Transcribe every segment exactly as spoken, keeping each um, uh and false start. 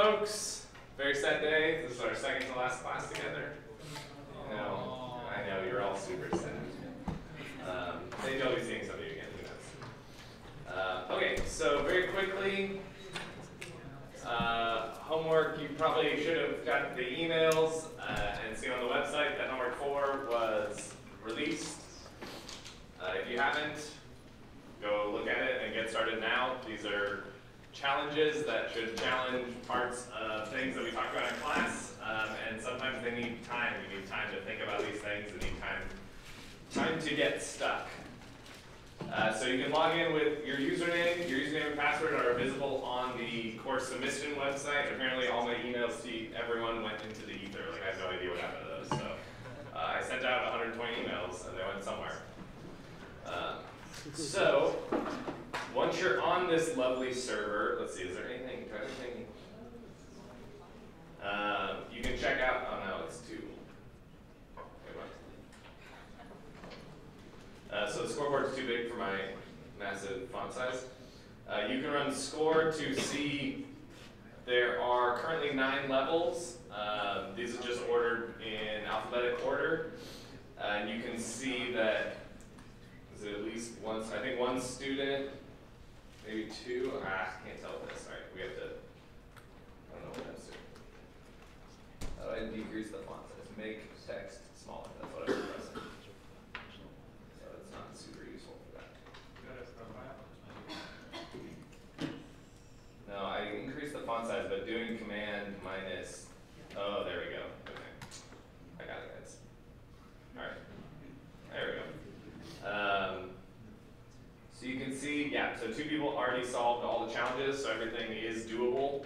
folks. Very sad day. This is our second to last class together. You know, I know you're all super sad. Um, maybe I'll be seeing some of you again. Who knows? Uh, okay, so very quickly, uh, homework. You probably should have gotten the emails uh, and seen on the website that homework four was released. Uh, if you haven't, go look at it and get started now. These are challenges that should challenge parts of things that we talk about in class, um, and sometimes they need time. You need time to think about these things. You need time, time to get stuck. Uh, so you can log in with your username. Your username and password are visible on the course submission website. Apparently, all my emails to everyone went into the ether. Like I have no idea what happened to those. So uh, I sent out one hundred twenty emails, and they went somewhere. Uh, so. Once you're on this lovely server, let's see, is there anything? Try anything. Um, you can check out, oh no, it's two. Uh, so the scoreboard's too big for my massive font size. Uh, you can run score to see there are currently nine levels. Um, these are just ordered in alphabetic order. Uh, and you can see that, is it at least one, I think one student, maybe two, ah, I can't tell this, sorry, we have to, I don't know what that's doing. How do I decrease the font size? Make text smaller, that's what I was pressing. So it's not super useful for that. No, I increased the font size, but doing command minus, oh, there we go, okay. I got it, guys. All right, there we go. Um, So you can see, yeah, so two people already solved all the challenges, so everything is doable.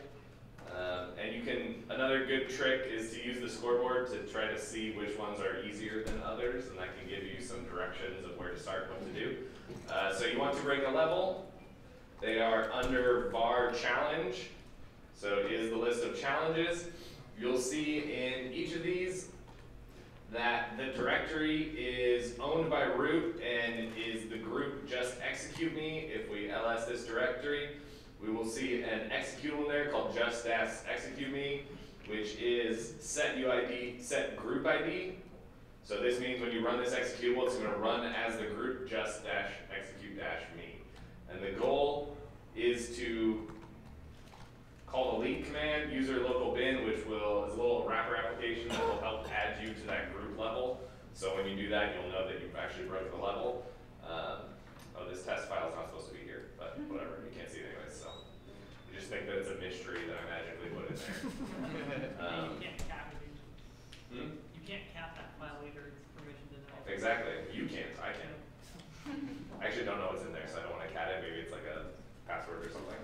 Um, and you can, another good trick is to use the scoreboard to try to see which ones are easier than others, and that can give you some directions of where to start, what to do. Uh, so you want to rank a level. They are under var challenge. So it is the list of challenges. You'll see in each of these that the directory is owned by root and is the group just execute me. If we ls this directory, we will see an executable in there called just execute me, which is set U I D, set group I D. So this means when you run this executable, it's gonna run as the group just dash execute dash me. And the goal is to call the leak command, user local bin, which will is a little wrapper application that will help add you to that group level. So when you do that, you'll know that you've actually broken the level. Um, oh, this test file is not supposed to be here, but whatever, you can't see it anyway. So you just think that it's a mystery that I magically put in there. um, you can't cap it. Hmm? You can't cap that file either. It's permission denied. Exactly. You can't. I can. I actually don't know what's in there, so I don't want to cat it. Maybe it's like a password or something.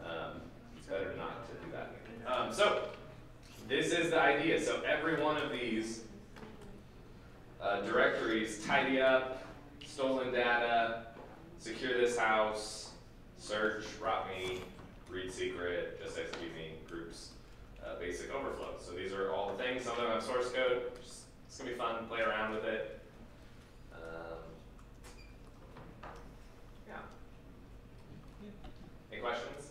Um, Better not to do that. Um, so this is the idea. So every one of these uh, directories, tidy up, stolen data, secure this house, search, rot me, read secret, just execute me, groups, uh, basic overflow. So these are all the things. Some of them have source code. Just, it's gonna be fun. Play around with it. Um, yeah. Any questions?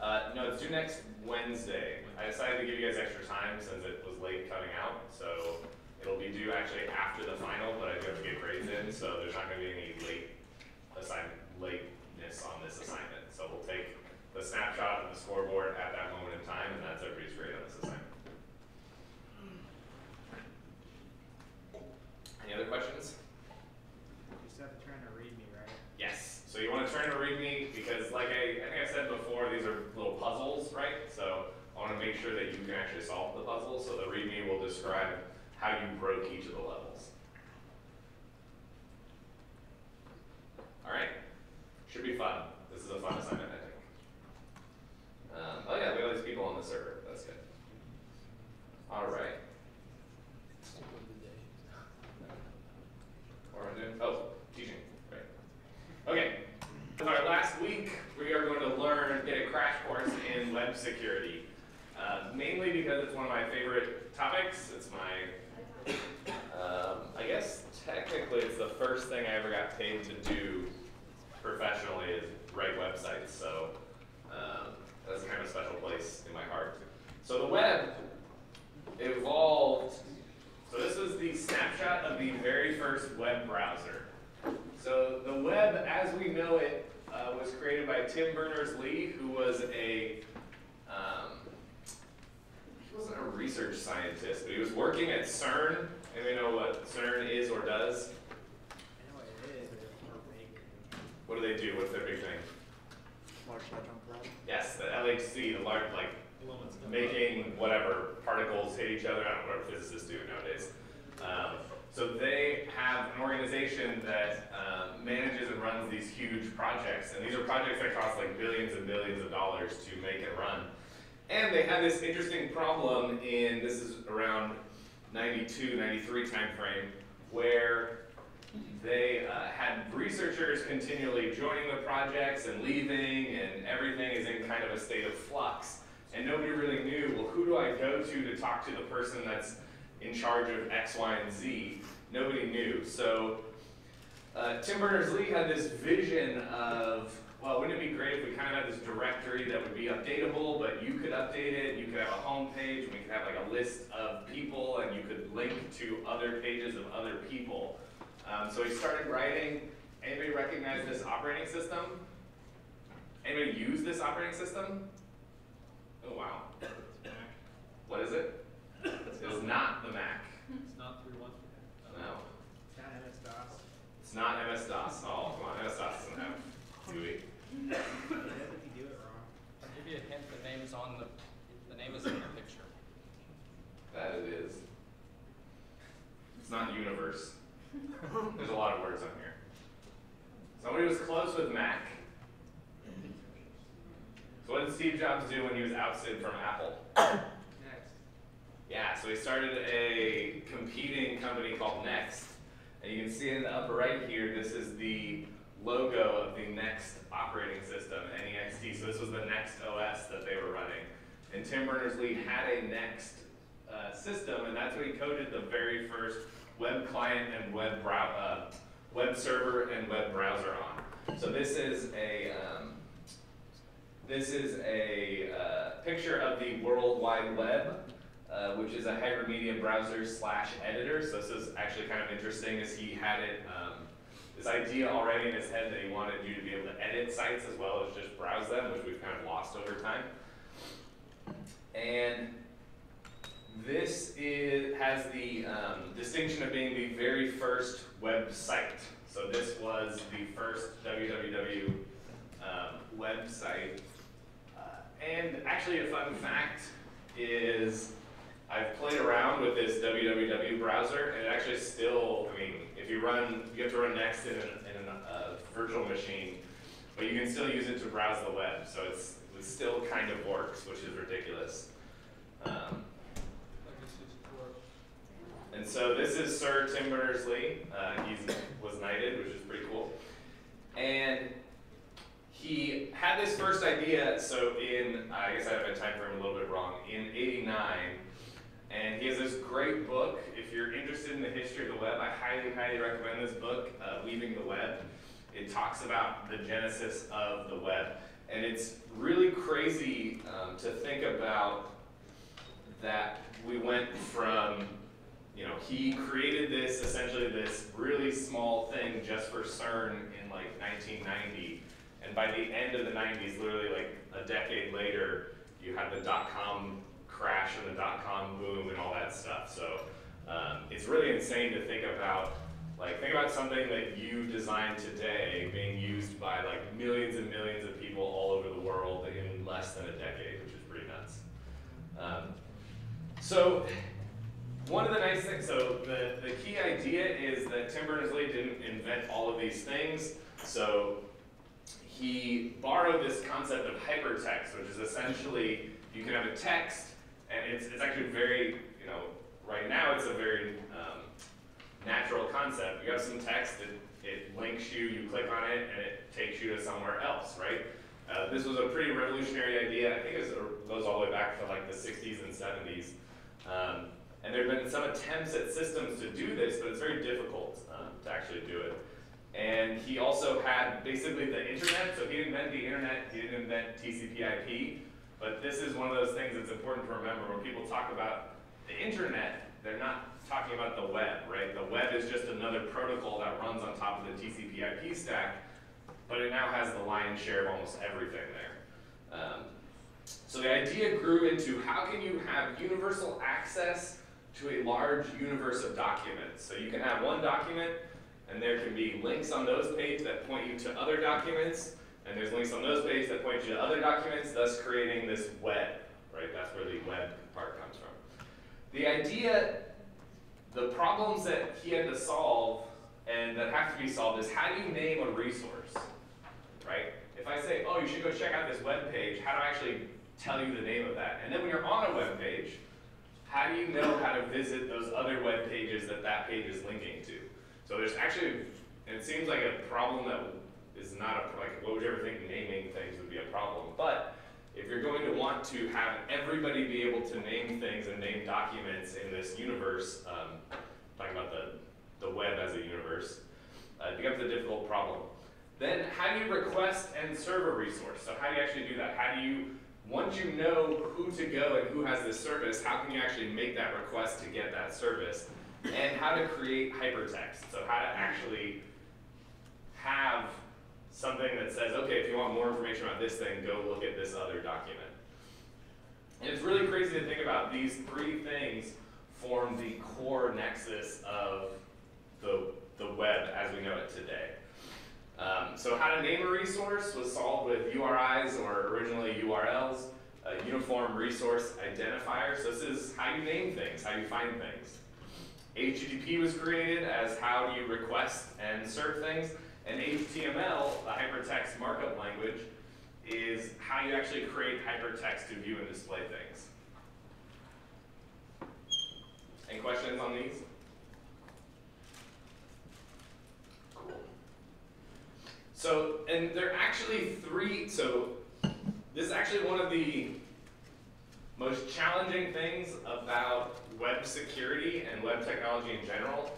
Uh, no, it's due next Wednesday. I decided to give you guys extra time since it was late coming out, so it'll be due actually after the final, but I do have to get grades in, so there's not going to be any late assignment, lateness on this assignment. So we'll take the snapshot and the scoreboard at that moment in time, and that's everybody's grade on this assignment. Any other questions? You just have to turn to read me, right? Yes. So you want to turn to README because, like I, I think I said before, these are little puzzles, right? So I want to make sure that you can actually solve the puzzle. So the README will describe how you broke each of the levels. All right, should be fun. This is a fun assignment, I think. Um, oh yeah, we have all these people on the server. That's good. All right. What am I doing? Oh, teaching. Okay, with our last week, we are going to learn, get a crash course in web security, uh, mainly because it's one of my favorite topics. It's my, um, I guess technically it's the first thing I ever got paid to do professionally is write websites, so um, that's kind of a special place in my heart. So the web evolved. So this was the snapshot of the very first web browser. So the web, as we know it, uh, was created by Tim Berners-Lee, who was a um, he wasn't a research scientist, but he was working at CERN. Anybody know what CERN is or does? I know what it is. What do they do? What's their big thing? Large electron collide. Yes, the L H C, the large like. Making whatever particles hit each other. I don't know what physicists do nowadays. Um, so they have an organization that um, manages and runs these huge projects. And these are projects that cost like billions and billions of dollars to make and run. And they had this interesting problem in, this is around ninety-two, ninety-three timeframe, where they uh, had researchers continually joining the projects and leaving, and everything is in kind of a state of flux. And nobody really knew, well, who do I go to to talk to the person that's in charge of X, Y, and Z? Nobody knew. So uh, Tim Berners-Lee had this vision of, well, wouldn't it be great if we kind of had this directory that would be updatable, but you could update it, you could have a home page, and we could have like a list of people, and you could link to other pages of other people. Um, so he started writing. Anybody recognize this operating system? Anybody use this operating system? Oh, wow. What is it? It's it not the Mac. It's not three one three. No. It's not M S DOS. It's not M S DOS. Oh, come on. M S DOS doesn't have G U I. What if you do it wrong? I'll give you a hint. The name is on the, the name is in your picture. That it is. It's not Universe. There's a lot of words on here. Somebody was close with Mac. What did Steve Jobs do when he was ousted from Apple? NEXT. Yeah, so he started a competing company called NEXT. And you can see in the upper right here, this is the logo of the NEXT operating system, N E X T. So this was the NEXT O S that they were running. And Tim Berners-Lee had a NEXT uh, system, and that's what he coded the very first web client and web, uh, web server and web browser on. So this is a... Um, This is a uh, picture of the World Wide Web, uh, which is a hypermedia browser slash editor. So this is actually kind of interesting, as he had it, um, this idea already in his head that he wanted you to be able to edit sites as well as just browse them, which we've kind of lost over time. And this is, has the um, distinction of being the very first website. So this was the first W W W um, website. And actually, a fun fact is I've played around with this W W W browser, and it actually still, I mean, if you run, you have to run Next in a uh, virtual machine, but you can still use it to browse the web. So it's, it still kind of works, which is ridiculous. Um, and so this is Sir Tim Berners-Lee. Uh, he was knighted, which is pretty cool. And he had this first idea, so in, I guess I have a time frame a little bit wrong, in eighty-nine, and he has this great book. If you're interested in the history of the web, I highly, highly recommend this book, uh, Weaving the Web. It talks about the genesis of the web, and it's really crazy um, to think about that we went from, you know, he created this, essentially this really small thing just for CERN in like nineteen ninety. And by the end of the nineties, literally like a decade later, you had the dot-com crash and the dot-com boom and all that stuff. So um, it's really insane to think about, like, think about something that you designed today being used by like millions and millions of people all over the world in less than a decade, which is pretty nuts. Um, so one of the nice things, so the, the key idea is that Tim Berners-Lee didn't invent all of these things. So he borrowed this concept of hypertext, which is essentially you can have a text, and it's, it's actually very, you know, right now it's a very um, natural concept. You have some text, it, it links you, you click on it, and it takes you to somewhere else, right? Uh, this was a pretty revolutionary idea. I think it was, it goes all the way back to like the sixties and seventies. Um, and there have been some attempts at systems to do this, but it's very difficult um, to actually do it. And he also had basically the internet, so he didn't invent the internet, he didn't invent T C P I P, but this is one of those things that's important to remember. When people talk about the internet, they're not talking about the web, right? The web is just another protocol that runs on top of the T C P I P stack, but it now has the lion's share of almost everything there. Um, so the idea grew into how can you have universal access to a large universe of documents. So you can have one document, and there can be links on those pages that point you to other documents, and there's links on those pages that point you to other documents, thus creating this web, right? That's where the web part comes from. The idea, the problems that he had to solve and that have to be solved is how do you name a resource, right? If I say, oh, you should go check out this web page, how do I actually tell you the name of that? And then when you're on a web page, how do you know how to visit those other web pages that that page is linking to? So there's actually, and it seems like a problem that is not a, like, what would you ever think naming things would be a problem? But if you're going to want to have everybody be able to name things and name documents in this universe, um, talking about the, the web as a universe, uh, it becomes a difficult problem. Then how do you request and serve a resource? So how do you actually do that? How do you, once you know who to go and who has this service, how can you actually make that request to get that service? And how to create hypertext. So how to actually have something that says, okay, if you want more information about this thing, go look at this other document. And it's really crazy to think about. These three things form the core nexus of the, the web as we know it today. Um, so how to name a resource was solved with U R Is, or originally U R Ls, a uniform resource identifier. So this is how you name things, how you find things. H T T P was created as how you request and serve things, and H T M L, the hypertext markup language, is how you actually create hypertext to view and display things. Any questions on these? Cool. So, and there are actually three, so this is actually one of the most challenging things about web security and web technology in general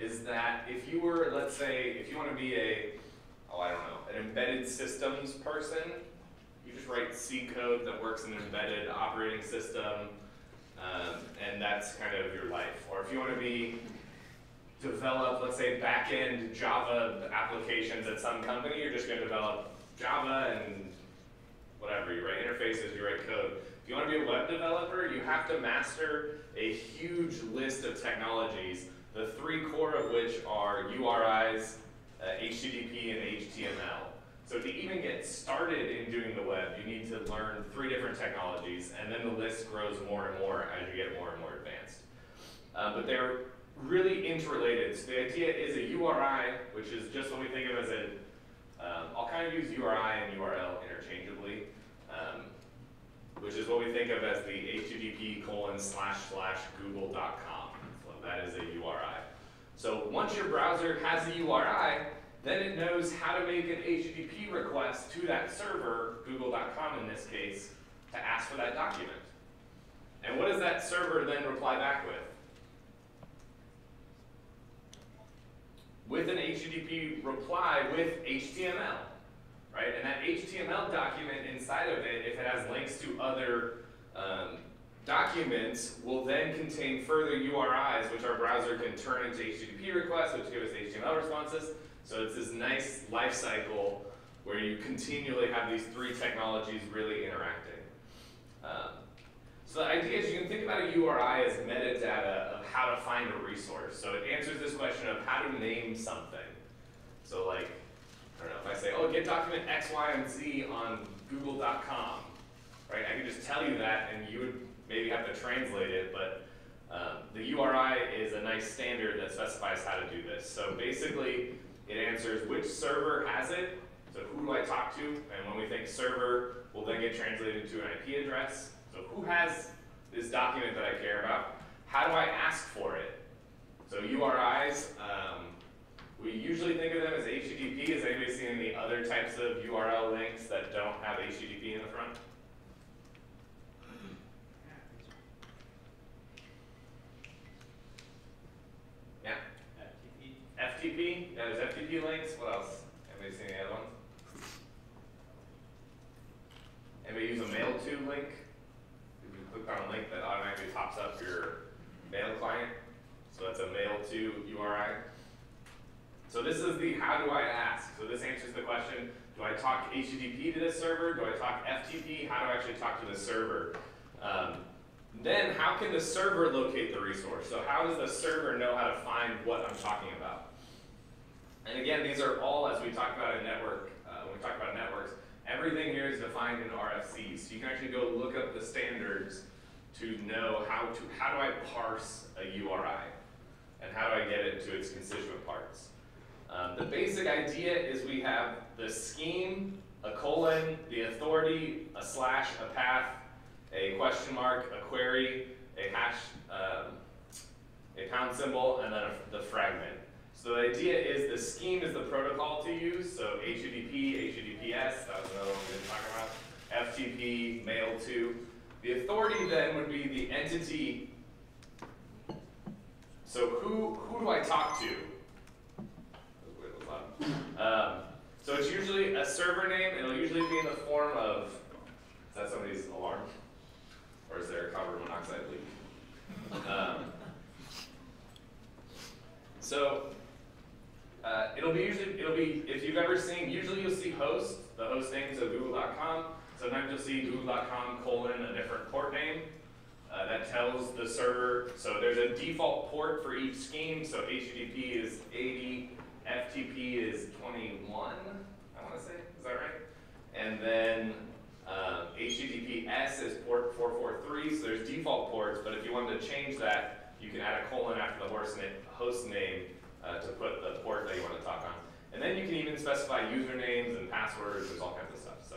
is that if you were, let's say, if you want to be a, oh, I don't know, an embedded systems person, you just write C code that works in an embedded operating system, um, and that's kind of your life. Or if you want to be, develop, let's say, back-end Java applications at some company, you're just going to develop Java and whatever, you write interfaces, you write code. If you want to be a web developer, you have to master a huge list of technologies, the three core of which are U R Is, uh, H T T P, and H T M L. So to even get started in doing the web, you need to learn three different technologies, and then the list grows more and more as you get more and more advanced. Uh, but they're really interrelated. So the idea is a U R I, which is just what we think of as a, um, I'll kind of use U R I and U R L interchangeably. Um, which is what we think of as the H T T P colon slash slash google dot com. So that is a U R I. So once your browser has a U R I, then it knows how to make an H T T P request to that server, google dot com in this case, to ask for that document. And what does that server then reply back with? With an H T T P reply with H T M L. Right? And that H T M L document inside of it, if it has links to other um, documents, will then contain further U R Is, which our browser can turn into H T T P requests, which give us H T M L responses. So it's this nice life cycle where you continually have these three technologies really interacting. Um, so the idea is you can think about a U R I as metadata of how to find a resource. So it answers this question of how to name something. So like, I don't know, if I say, oh, get document X, Y, and Z on google dot com, right? I could just tell you that, and you would maybe have to translate it, but um, the U R I is a nice standard that specifies how to do this. So basically, it answers which server has it, so who do I talk to? And when we think server, we'll then get translated to an I P address. So who has this document that I care about? How do I ask for it? So U R Is, um, we usually think of them as H T T P. Has anybody seen any other types of U R L links that don't have H T T P in the front? Yeah? F T P. F T P H T T P, now there's F T P links. What else? Anybody seen any other ones? Anybody use a mail to link? If you click on a link, that automatically pops up your mail client. So that's a mail to U R I. So this is the how do I ask. So this answers the question, do I talk H T T P to this server? Do I talk F T P? How do I actually talk to the server? Um, then how can the server locate the resource? So how does the server know how to find what I'm talking about? And again, these are all, as we talked about in network, uh, when we talk about networks, everything here is defined in R F Cs. So you can actually go look up the standards to know how to, how do I parse a U R I? And how do I get it to its constituent parts? Um, the basic idea is we have the scheme, a colon, the authority, a slash, a path, a question mark, a query, a hash, um, a pound symbol, and then a, the fragment. So the idea is the scheme is the protocol to use, so H T T P, H T T P S, that was another one we didn't talk about, F T P, mail to. The authority then would be the entity. So who, who do I talk to? Um, so it's usually a server name. It'll usually be in the form of, is that somebody's alarm? Or is there a carbon monoxide leak? Um, so uh, it'll be usually, it'll be, if you've ever seen, usually you'll see host, the host name is google dot com. Sometimes you'll see google dot com colon a different port name. Uh, that tells the server, so there's a default port for each scheme. So H T T P is eighty. F T P is twenty-one, I want to say, is that right? And then um, H T T P S is port four forty-three, so there's default ports, but if you wanted to change that, you can add a colon after the host name uh, to put the port that you want to talk on. And then you can even specify usernames and passwords, there's all kinds of stuff. So,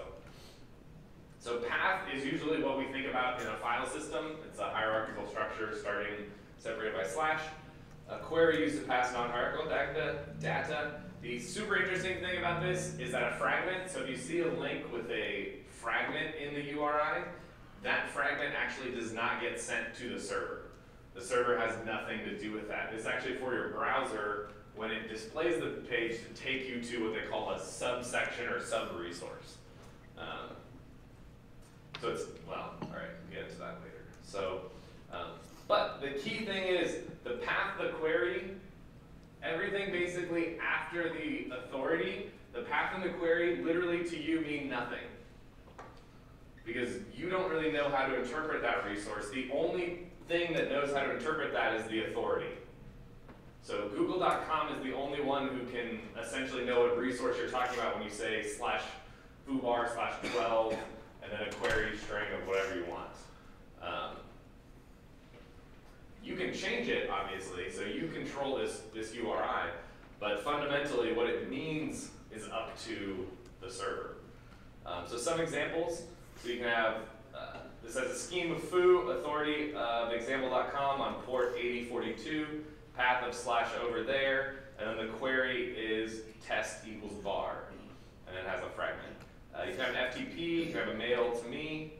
so path is usually what we think about in a file system. It's a hierarchical structure starting separated by slash. A query used to pass non-hierarchical data, data. The super interesting thing about this is that a fragment, so if you see a link with a fragment in the U R I, that fragment actually does not get sent to the server. The server has nothing to do with that. It's actually for your browser, when it displays the page, to take you to what they call a subsection or sub-resource. Um, so it's, well, all right, we'll get into that later. So, um, but the key thing is the path, the query, everything basically after the authority, the path and the query literally to you mean nothing. Because you don't really know how to interpret that resource. The only thing that knows how to interpret that is the authority. So google dot com is the only one who can essentially know what resource you're talking about when you say slash foobar slash twelve and then a query string of whatever you want. Um, You can change it, obviously, so you control this, this U R I, but fundamentally what it means is up to the server. Um, so some examples, so you can have, uh, this has a scheme of foo, authority of example dot com on port eighty forty-two, path of slash over there, and then the query is test equals var, and it has a fragment. Uh, you can have an F T P, you can have a mail to me.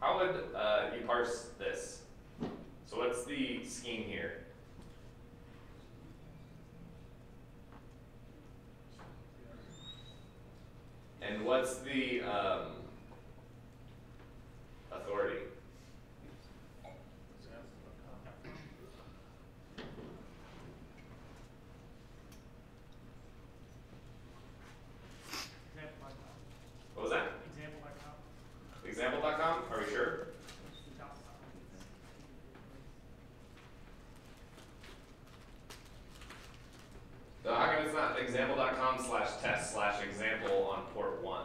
How would uh, you parse this? So what's the scheme here? And what's the um, authority? What was that? Example dot com. Example dot com, are we sure? So how come it's not example dot com slash test slash example on port one?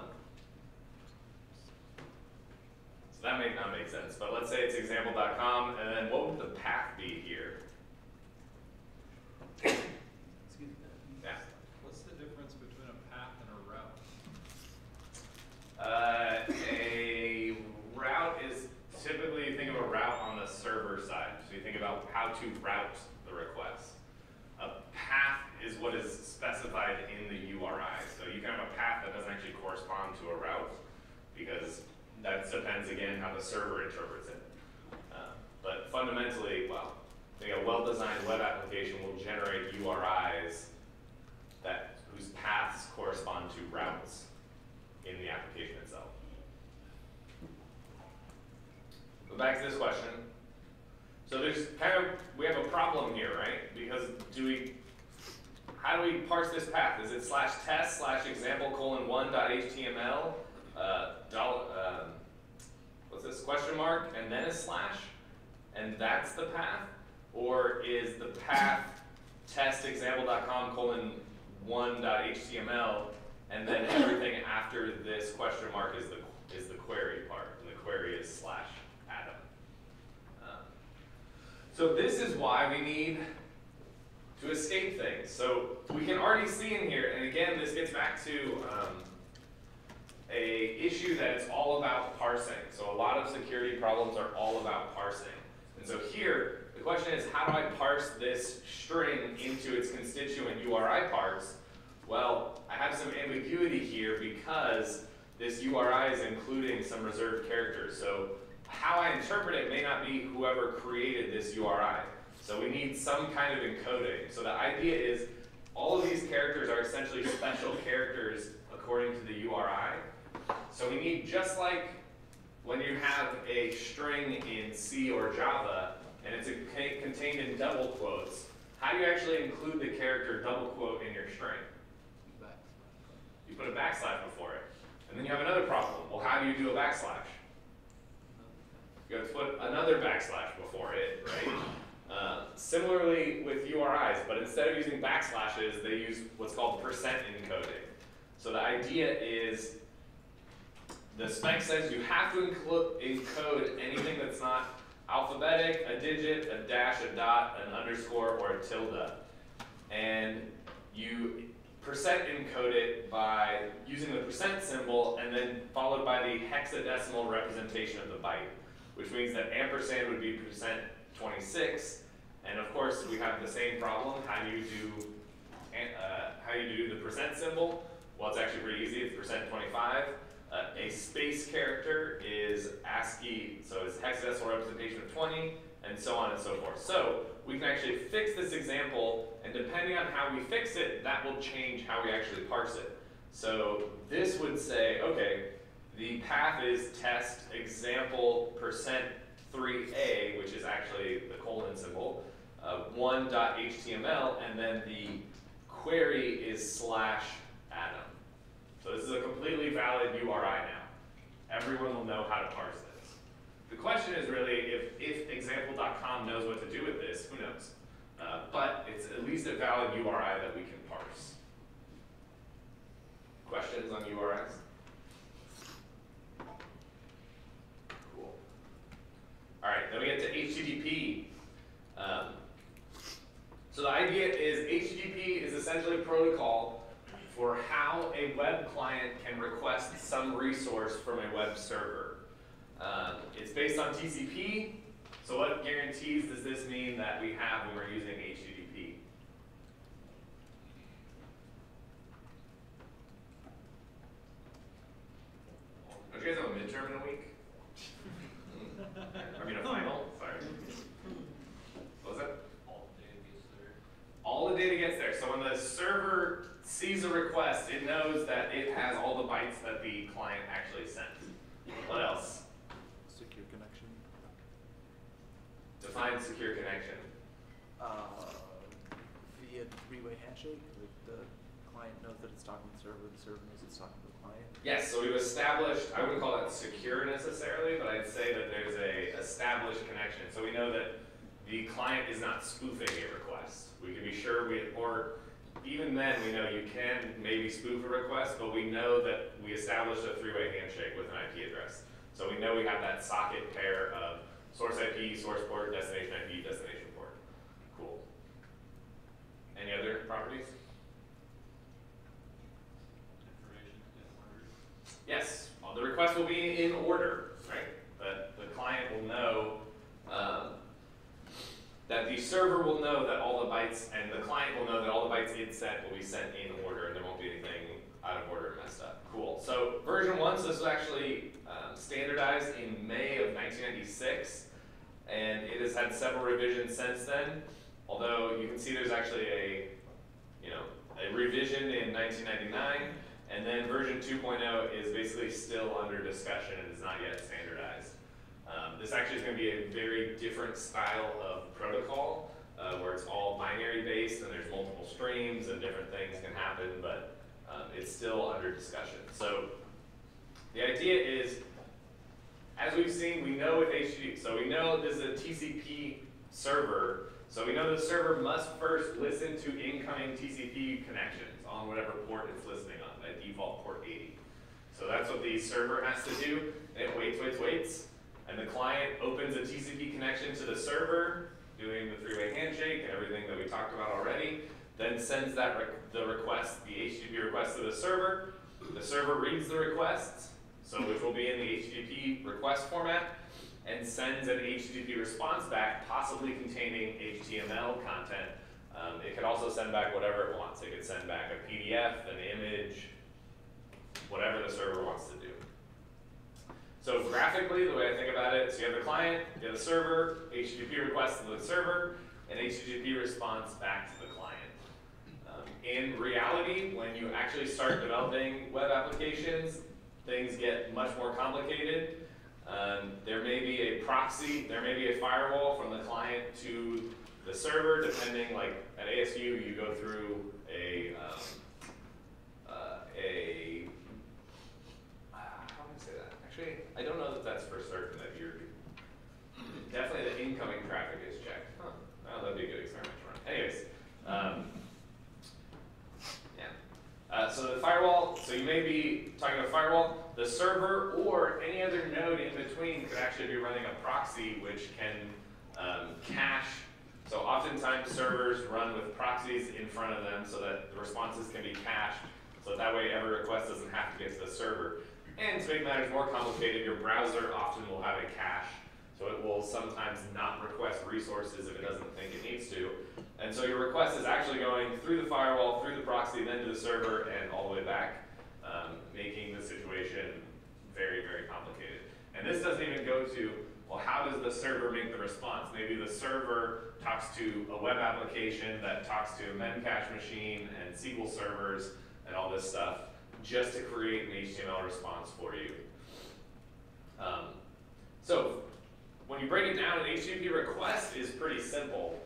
So that may not make sense, but let's say it's example dot com, and then what would the path be here? Excuse me. Yeah. What's the difference between a path and a route? Uh, a route is typically, you think of a route on the server side. So you think about how to route the request. A path is what is specified in the U R I. So you can have a path that doesn't actually correspond to a route because that depends, again, how the server interprets it. Uh, but fundamentally, well, I think a well-designed web application will generate U R Is that whose paths correspond to routes in the application itself. But back to this question. So there's kind of, we have a problem here, right? Because do we, how do we parse this path? Is it slash test slash example colon one dot H T M L, uh, dollar, uh, what's this, question mark, and then a slash, and that's the path? Or is the path test example dot com colon one dot H T M L, and then everything after this question mark is the, is the query part, and the query is slash Adam. So this is why we need to escape things. So we can already see in here, and again, this gets back to um, a issue that it's all about parsing. So a lot of security problems are all about parsing. And so here, the question is, how do I parse this string into its constituent U R I parts? Well, I have some ambiguity here because this U R I is including some reserved characters. So how I interpret it may not be whoever created this U R I. So we need some kind of encoding. So the idea is all of these characters are essentially special characters according to the U R I. So we need, just like when you have a string in C or Java and it's contained in double quotes, how do you actually include the character double quote in your string? You put a backslash before it. And then you have another problem. Well, how do you do a backslash? You have to put another backslash before it, right? Uh, similarly with U R Is, but instead of using backslashes, they use what's called percent encoding. So the idea is the spec says you have to encode anything that's not alphabetic, a digit, a dash, a dot, an underscore, or a tilde. And you percent encode it by using the percent symbol and then followed by the hexadecimal representation of the byte, which means that ampersand would be percent twenty-six, and of course we have the same problem. How do you do uh, how do you do the percent symbol? Well, it's actually pretty easy. It's percent twenty-five. Uh, a space character is ASCII, so it's hexadecimal representation of twenty, and so on and so forth. So we can actually fix this example, and depending on how we fix it, that will change how we actually parse it. So this would say, okay, the path is test example percent three A, which is actually the colon symbol, uh, one dot H T M L, and then the query is slash Adam. So this is a completely valid U R I now. Everyone will know how to parse this. The question is really if, if example dot com knows what to do with this, who knows? Uh, but it's at least a valid U R I that we can parse. Questions on U R Is? All right, then we get to H T T P. Um, so the idea is H T T P is essentially a protocol for how a web client can request some resource from a web server. Um, it's based on T C P, so what guarantees does this mean that we have when we're using H T T P? Don't you guys have a midterm in a week? I mean a final? Sorry. What was that? All the data gets there. All the data gets there. So when the server sees a request, it knows that it has all the bytes that the client actually sent. What else? Secure connection. Define secure connection. Uh, via three-way handshake. Like the client knows that it's talking to the server, the server knows it's talking to the client. Yes, so we've established, I wouldn't call that secure necessarily, but I'd say that there's a established connection. So we know that the client is not spoofing a request. We can be sure, we, or even then we know you can maybe spoof a request, but we know that we established a three-way handshake with an I P address. So we know we have that socket pair of source I P, source port, destination I P, destination port. Cool. Any other properties? Yes, well, the request will be in order, right? But the client will know um, that the server will know that all the bytes, and the client will know that all the bytes it sent will be sent in order, and there won't be anything out of order and messed up. Cool. So version one, so this was actually um, standardized in May of nineteen ninety-six. and it has had several revisions since then. Although you can see there's actually a, you know, a revision in nineteen ninety-nine, and then version two point oh is basically still under discussion and is not yet standardized. Um, this actually is going to be a very different style of protocol, uh, where it's all binary based and there's multiple streams and different things can happen, but um, it's still under discussion. So the idea is, as we've seen, we know with H T T P, so we know this is a T C P server, so we know the server must first listen to incoming T C P connections on whatever port it's listening on, that default port eighty. So that's what the server has to do. It waits, waits, waits, and the client opens a T C P connection to the server, doing the three-way handshake and everything that we talked about already, then sends that re the request, the H T T P request to the server. The server reads the request, so which will be in the H T T P request format, and sends an H T T P response back, possibly containing H T M L content. Um, it could also send back whatever it wants. It could send back a P D F, an image, whatever the server wants to do. So graphically, the way I think about it, so you have the client, you have the server, H T T P request to the server, and H T T P response back to the client. Um, in reality, when you actually start developing web applications, things get much more complicated. Um, there may be a proxy, there may be a firewall from the client to the server, depending, like at A S U, you go through a, um, uh, a uh, how do I say that? Actually, I don't know that that's for certain that you're, definitely the incoming traffic is checked. Huh, well, that'd be a good experiment to run. Anyways, um, yeah. Uh, so the firewall, so you may be talking about firewall. The server or any other node in between could actually be running a proxy which can um, cache. So oftentimes servers run with proxies in front of them so that the responses can be cached. So that way every request doesn't have to get to the server. And to make matters more complicated, your browser often will have a cache. So it will sometimes not request resources if it doesn't think it needs to. And so your request is actually going through the firewall, through the proxy, then to the server, and all the way back. Um, making the situation very, very complicated. And this doesn't even go to, well, how does the server make the response? Maybe the server talks to a web application that talks to a Memcache machine and S Q L servers and all this stuff just to create an H T M L response for you. Um, so when you break it down, an H T T P request is pretty simple.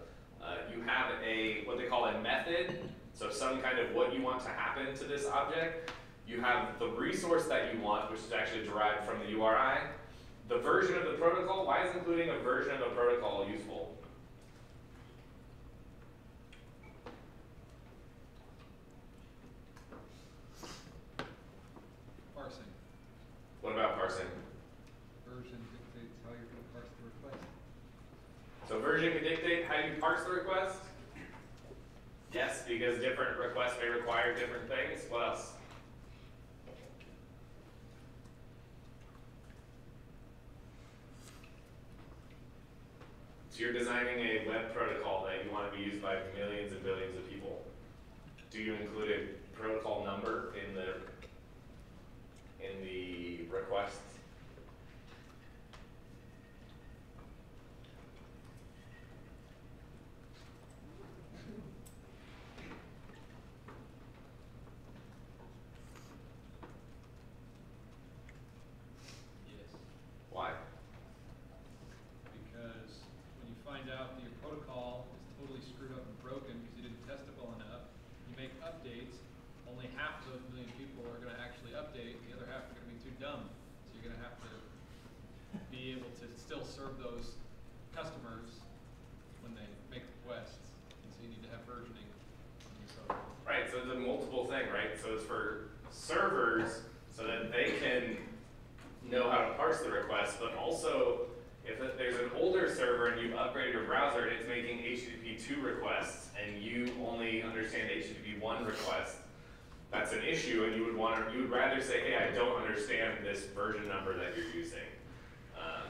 Uh, you have a, what they call a method, so some kind of what you want to happen to this object. You have the resource that you want, which is actually derived from the U R I. The version of the protocol, why is including a version of a protocol useful? Parsing. What about parsing? Version dictates how you're going to parse the request. So version can dictate how you parse the request? Yes, because different requests may require different things. What else? So you're designing a web protocol that you want to be used by millions and billions of people. Do you include a protocol number in the in the request? That's an issue, and you would want to, you would rather say, hey, I don't understand this version number that you're using, um,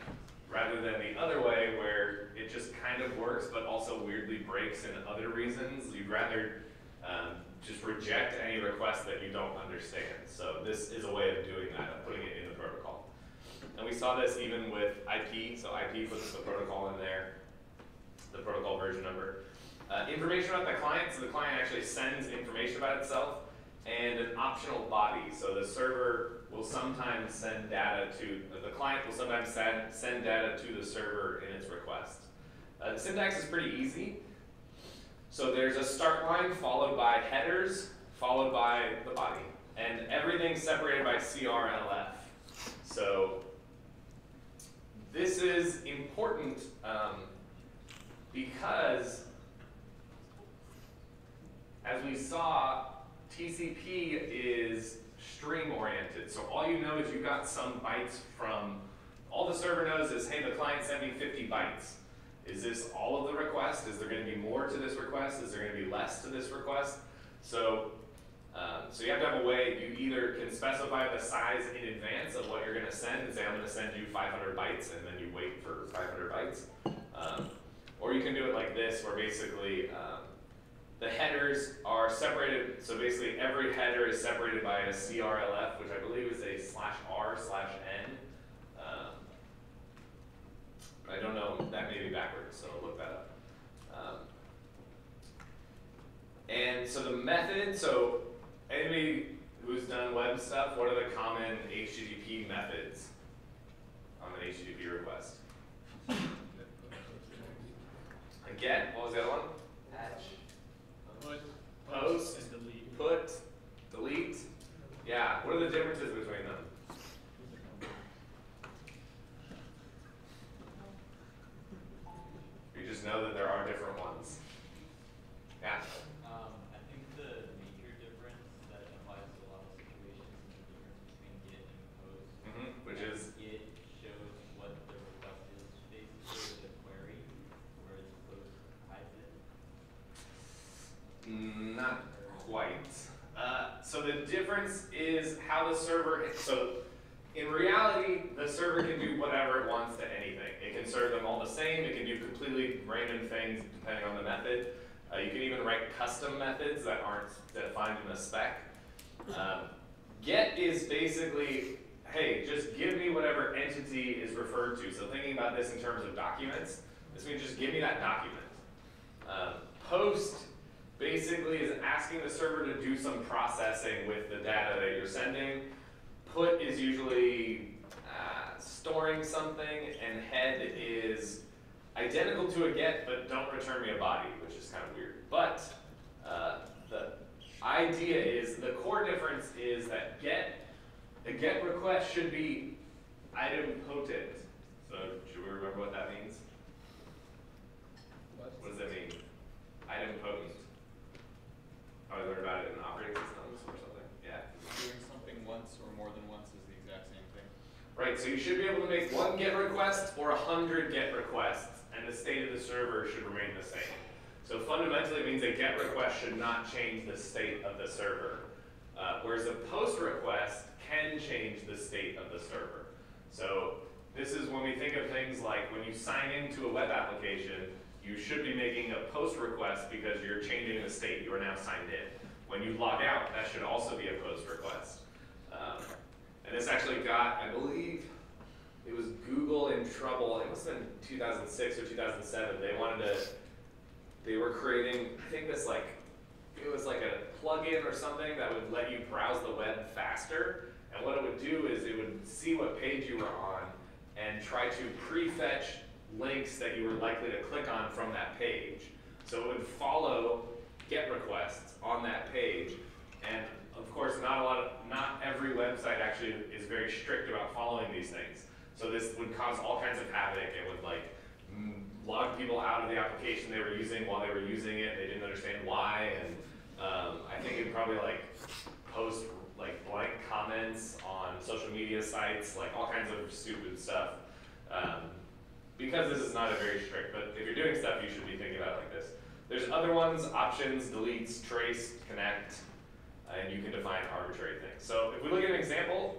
rather than the other way where it just kind of works but also weirdly breaks in other reasons. You'd rather um, just reject any request that you don't understand. So this is a way of doing that, of putting it in the protocol. And we saw this even with I P. So I P puts the protocol in there, the protocol version number. Uh, information about the client, so the client actually sends information about itself, and an optional body. So the server will sometimes send data to, the client will sometimes send data to the server in its request. Uh, the syntax is pretty easy. So there's a start line followed by headers, followed by the body. And everything's separated by C R L F. So this is important um, because, as we saw, T C P is string oriented. So all you know is you got some bytes from, all the server knows is, hey, the client sent me fifty bytes. Is this all of the request? Is there going to be more to this request? Is there going to be less to this request? So, um, so you have to have a way, you either can specify the size in advance of what you're going to send and say, I'm going to send you five hundred bytes, and then you wait for five hundred bytes. Um, or you can do it like this, where basically, um, the headers are separated, so basically every header is separated by a C R L F, which I believe is a slash R slash N. Um, I don't know, that may be backwards, so I'll look that up. Um, and so the method, so anybody who's done web stuff, what are the common H T T P methods on an H T T P request? Again, what was the other one? Patch. Put, post, and delete. Put, delete. Yeah, what are the differences between them? You just know that there are different ones. Yeah? Um, I think the nature difference that applies to a lot of situations is the difference between get and post. Mm-hmm, which and is? Get shows what the request is, basically the query, whereas post hides it. Not quite. Uh, so the difference is how the server, so in reality, the server can do whatever it wants to anything. It can serve them all the same. It can do completely random things depending on the method. Uh, you can even write custom methods that aren't defined in the spec. Um, get is basically, hey, just give me whatever entity is referred to. So thinking about this in terms of documents, this means just give me that document. Um, post basically is asking the server to do some processing with the data that you're sending. Put is usually uh, storing something, and head is identical to a get, but don't return me a body, which is kind of weird. But uh, the idea is, the core difference is that get, the get request should be idempotent. So should we remember what that means? What, what does that mean? Idempotent. I learned about it in operating systems or something. Yeah. Doing something once or more than once is the exact same thing. Right, so you should be able to make one GET request or a hundred GET requests, and the state of the server should remain the same. So fundamentally it means a GET request should not change the state of the server. Uh, whereas a POST request can change the state of the server. So this is when we think of things like when you sign into a web application, you should be making a post request because you're changing the state. You are now signed in. When you log out, that should also be a post request. Um, and this actually got, I believe, it was Google in trouble. It must have been two thousand six or two thousand seven. They wanted to, they were creating, I think this like, it was like a plugin or something that would let you browse the web faster. And what it would do is it would see what page you were on and try to prefetch links that you were likely to click on from that page. So it would follow GET requests on that page. And of course, not a lot of, not every website actually is very strict about following these things. So this would cause all kinds of havoc. It would like log people out of the application they were using while they were using it. They didn't understand why. And um, I think it probably like post like blank comments on social media sites, like all kinds of stupid stuff. Um, Because this is not a very strict, but if you're doing stuff, you should be thinking about it like this. There's other ones, options, deletes, trace, connect, uh, and you can define arbitrary things. So if we look at an example,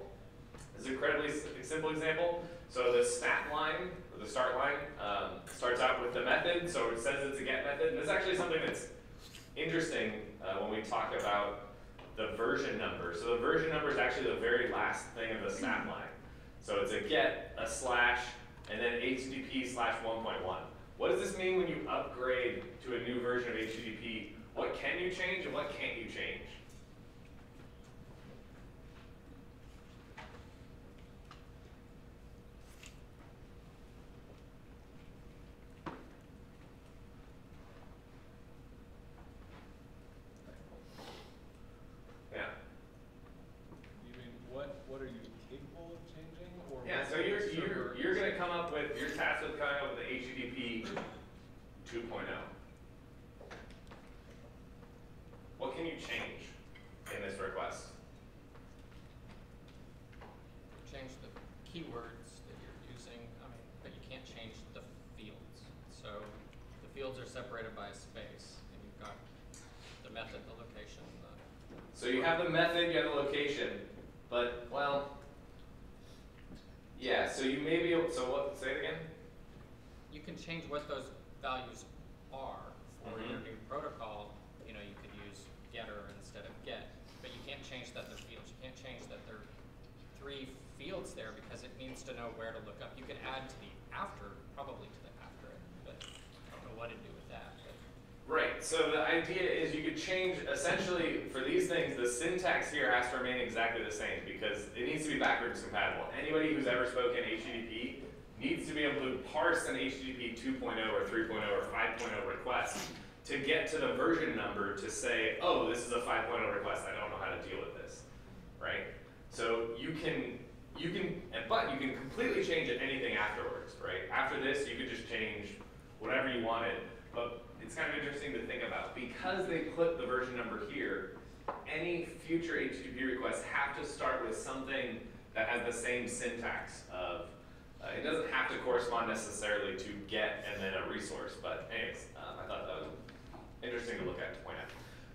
this is an incredibly simple example. So the stat line, or the start line, um, starts out with the method, so it says it's a GET method. And this is actually something that's interesting uh, when we talk about the version number. So the version number is actually the very last thing of the stat line. So it's a get, a slash, and then H T T P slash one point one. What does this mean when you upgrade to a new version of H T T P? What can you change and what can't you change? So the idea is you could change, essentially, for these things, the syntax here has to remain exactly the same because it needs to be backwards compatible. Anybody who's ever spoken H T T P needs to be able to parse an H T T P two point oh or three point oh or five point oh request to get to the version number to say, oh, this is a five point oh request, I don't know how to deal with this, right? So you can, you can, but you can completely change anything afterwards, right? After this, you could just change whatever you wanted, but it's kind of interesting to think about. Because they put the version number here, any future H T T P requests have to start with something that has the same syntax of, uh, it doesn't have to correspond necessarily to get and then a resource, but anyways, um, I thought that was interesting to look at, to point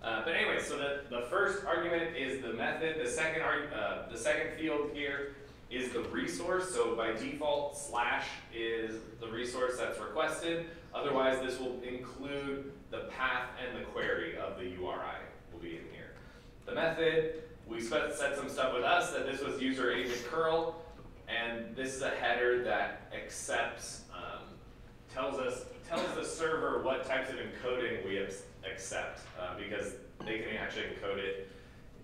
out. Uh, but anyway, so the, the first argument is the method, the second, uh, the second field here is the resource, so by default, slash is the resource that's requested. Otherwise, this will include the path and the query of the U R I will be in here. The method, we set some stuff with us that this was user agent curl, and this is a header that accepts, um, tells us, tells the server what types of encoding we accept, uh, because they can actually encode it.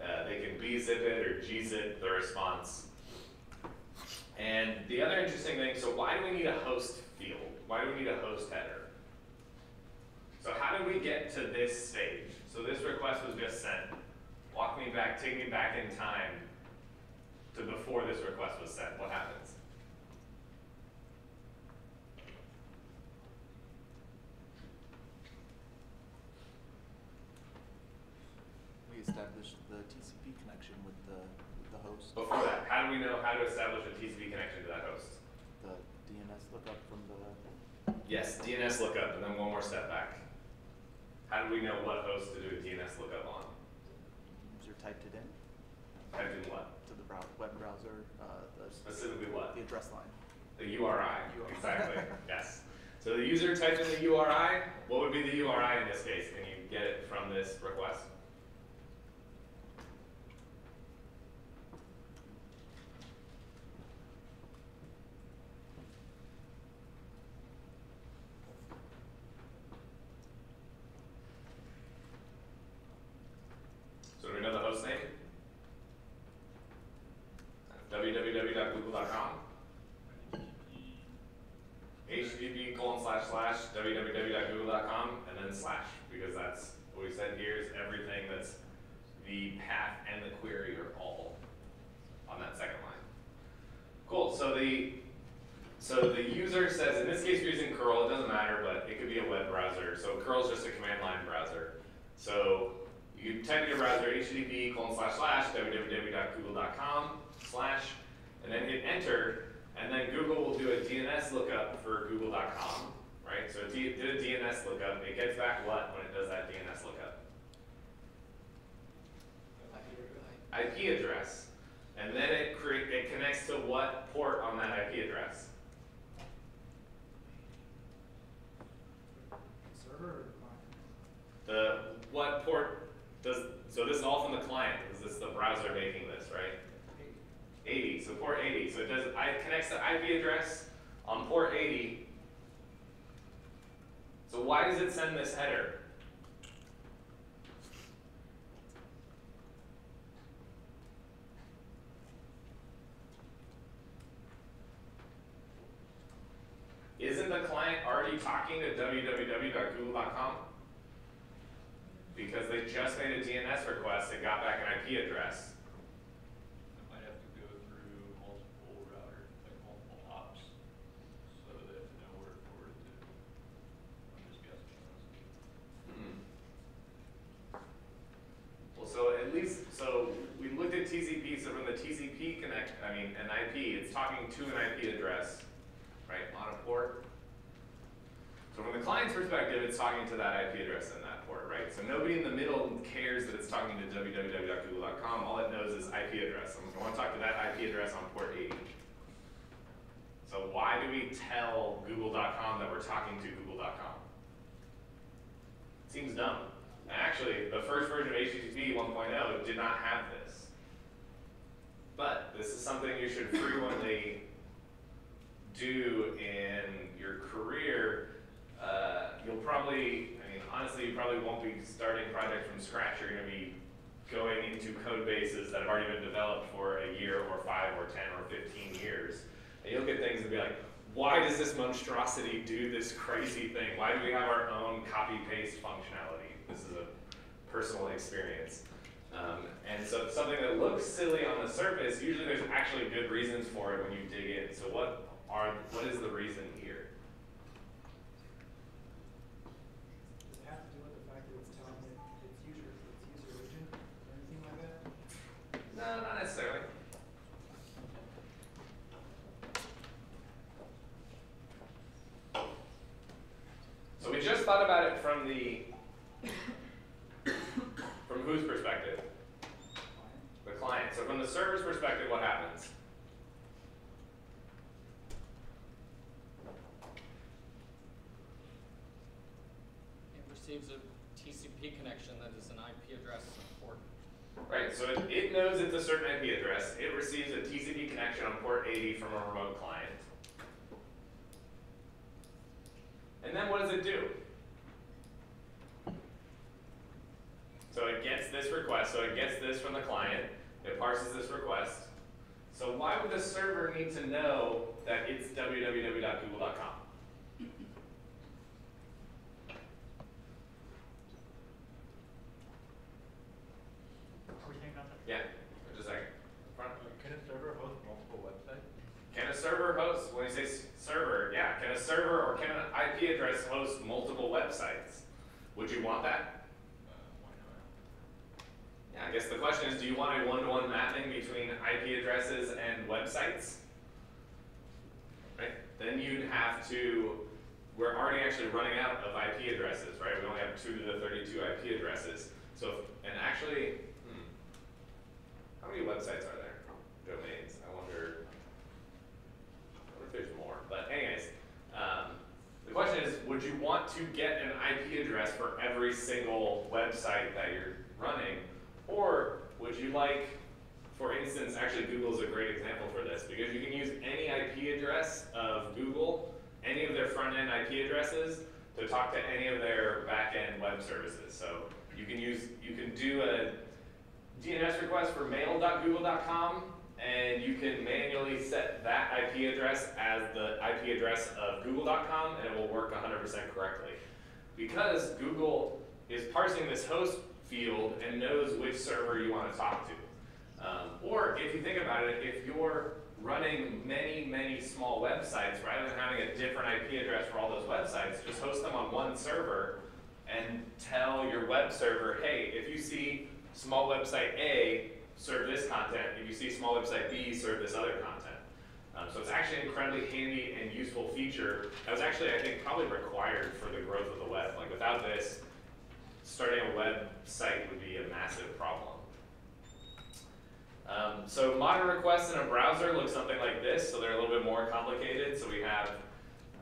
Uh, they can bzip it or gzip the response. And the other interesting thing, so why do we need a host field? Why do we need a host header? So how did we get to this stage? So this request was just sent. Walk me back, take me back in time to before this request was sent. What happens? We established the T C P connection with the, with the host. Before that, how do we know how to establish a T C P connection to that host? The D N S lookup from the... Yes, D N S lookup, and then one more step back. How do we know what host to do a D N S lookup on? User typed it in. Typed in what? To the browser, web browser. Uh, the Specifically what? The address line. The U R I, U R I. Exactly, yes. So the user typed in the U R I. What would be the U R I in this case? Can you get it from this request? So you type in your browser H T T P colon slash slash w w w dot google dot com slash and then hit enter, and then Google will do a D N S lookup for google dot com, right? So it did a D N S lookup. It gets back what when it does that D N S lookup? I P address. And then it create it connects to what port on that I P address? Server. The what port does, so this is all from the client, because this is the browser making this, right? eighty, so port eighty. H T T P. So it does, it connects the I P address on port eighty. So why does it send this header? Isn't the client already talking to w w w dot google dot com? Because they just made a D N S request and got back an I P address. It might have to go through multiple routers, like multiple hops, so they have to know where to forward it to. I'm just guessing. Well, so at least, so we looked at T C P, so from the T C P connect, I mean, an I P, it's talking to an I P address, right, on a port. So from the client's perspective, it's talking to that I P address in that port, right? So nobody in the middle cares that it's talking to w w w dot google dot com. All it knows is I P address. So I want to talk to that I P address on port eighty. So why do we tell google dot com that we're talking to google dot com? Seems dumb. And actually, the first version of H T T P one point oh did not have this. But this is something you should frequently do in your career. Uh, you'll probably, I mean, honestly, you probably won't be starting projects from scratch. You're going to be going into code bases that have already been developed for a year or five or ten or fifteen years. And you'll get things and be like, why does this monstrosity do this crazy thing? Why do we have our own copy-paste functionality? This is a personal experience. Um, and so something that looks silly on the surface, usually there's actually good reasons for it when you dig in. So what are, what is the reason here? No, not necessarily. So we just thought about it from the, from whose perspective? The client. So from the server's perspective, what happens? It receives a T C P connection that is an I P address port. Right, so it, it knows it's a certain I P address. It receives a T C P connection on port eighty from a remote client. And then what does it do? So it gets this request. So it gets this from the client. It parses this request. So why would the server need to know that it's w w w dot google dot com? Yeah, just a second. Can a server host multiple websites? Can a server host, when you say server, yeah, can a server or can an I P address host multiple websites? Would you want that? Uh, why not? Yeah, I guess the question is, do you want a one-to-one mapping between I P addresses and websites? Right? Then you'd have to, we're already actually running out of I P addresses, right? We only have two to the thirty-two I P addresses. So, and actually, how many websites are there? Domains. I wonder, I wonder if there's more. But anyways, um, the question is, would you want to get an I P address for every single website that you're running? Or would you like, for instance, actually Google is a great example for this, because you can use any I P address of Google, any of their front-end I P addresses, to talk to any of their back-end web services. So you can use, you can do a D N S request for mail dot google dot com, and you can manually set that I P address as the I P address of google dot com, and it will work one hundred percent correctly. Because Google is parsing this host field and knows which server you want to talk to. Um, or if you think about it, if you're running many, many small websites, rather than having a different I P address for all those websites, just host them on one server and tell your web server, hey, if you see small website A, serve this content. If you see small website B, serve this other content. Um, so it's actually an incredibly handy and useful feature that was actually, I think, probably required for the growth of the web. Like without this, starting a website would be a massive problem. Um, so modern requests in a browser look something like this. So they're a little bit more complicated. So we have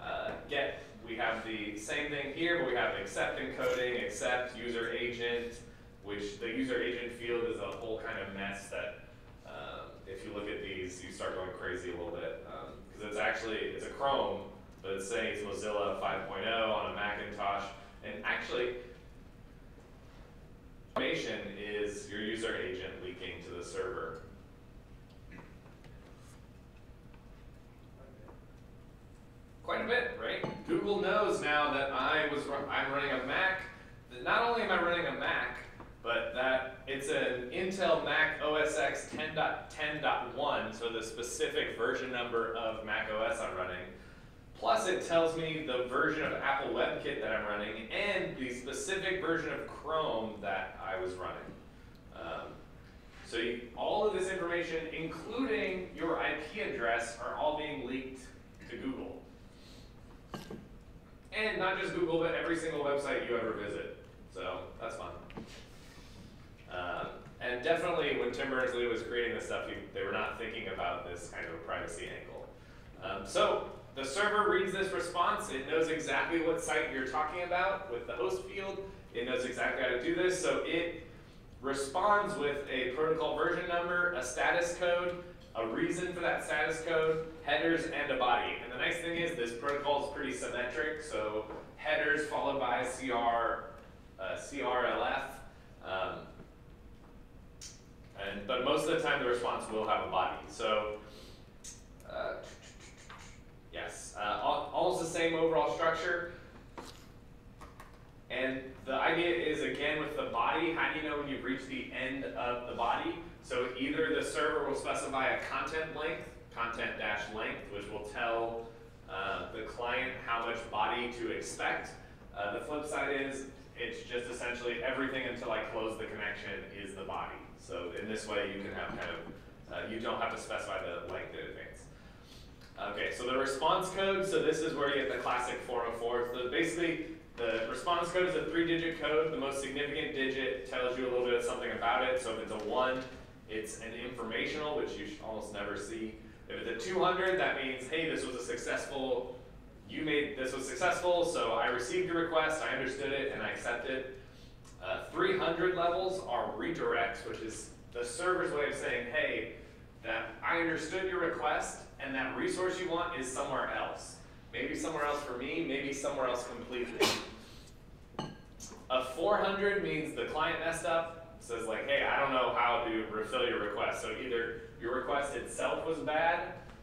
uh, get, we have the same thing here, but we have accept encoding, accept user agent, which the user agent field is a whole kind of mess that um, if you look at these, you start going crazy a little actually, it's a Chrome, but it's saying it's Mozilla five point oh on a Macintosh. And actually, automation is your user agent leaking to the server. Quite a bit, right? Google knows now that I was run, I'm running a Mac. That not only am I running a Mac, but that it's an Intel Mac O S X ten point ten point one, so the specific version number of Mac O S I'm running. Plus, it tells me the version of Apple WebKit that I'm running and the specific version of Chrome that I was running. Um, so you, all of this information, including your I P address, are all being leaked to Google. And not just Google, but every single website you ever visit. So that's fun. Um, and definitely when Tim Berners-Lee was creating this stuff, he, they were not thinking about this kind of a privacy angle. Um, so the server reads this response. It knows exactly what site you're talking about with the host field. It knows exactly how to do this. So it responds with a protocol version number, a status code, a reason for that status code, headers, and a body. And the nice thing is this protocol is pretty symmetric. So headers followed by C R, uh, C R L F. Um, And, but most of the time, the response will have a body. So, uh, yes, uh, all, almost the same overall structure. And the idea is, again, with the body, how do you know when you've reached the end of the body? So either the server will specify a content length, content-length, which will tell uh, the client how much body to expect. Uh, the flip side is, it's just essentially everything until I close the connection is the body. So in this way, you can have kind of, uh, you don't have to specify the length in advance. Okay, so the response code, so this is where you get the classic four oh four. So basically, the response code is a three digit code. The most significant digit tells you a little bit of something about it. So if it's a one, it's an informational, which you almost never see. If it's a two hundred, that means, hey, this was a successful, you made, this was successful, so I received your request, I understood it, and I accepted. Uh, three hundred levels are redirects, which is the server's way of saying, hey, that I understood your request and that resource you want is somewhere else. Maybe somewhere else for me, maybe somewhere else completely. A four hundred means the client messed up, says like, hey, I don't know how to refill your request. So either your request itself was bad,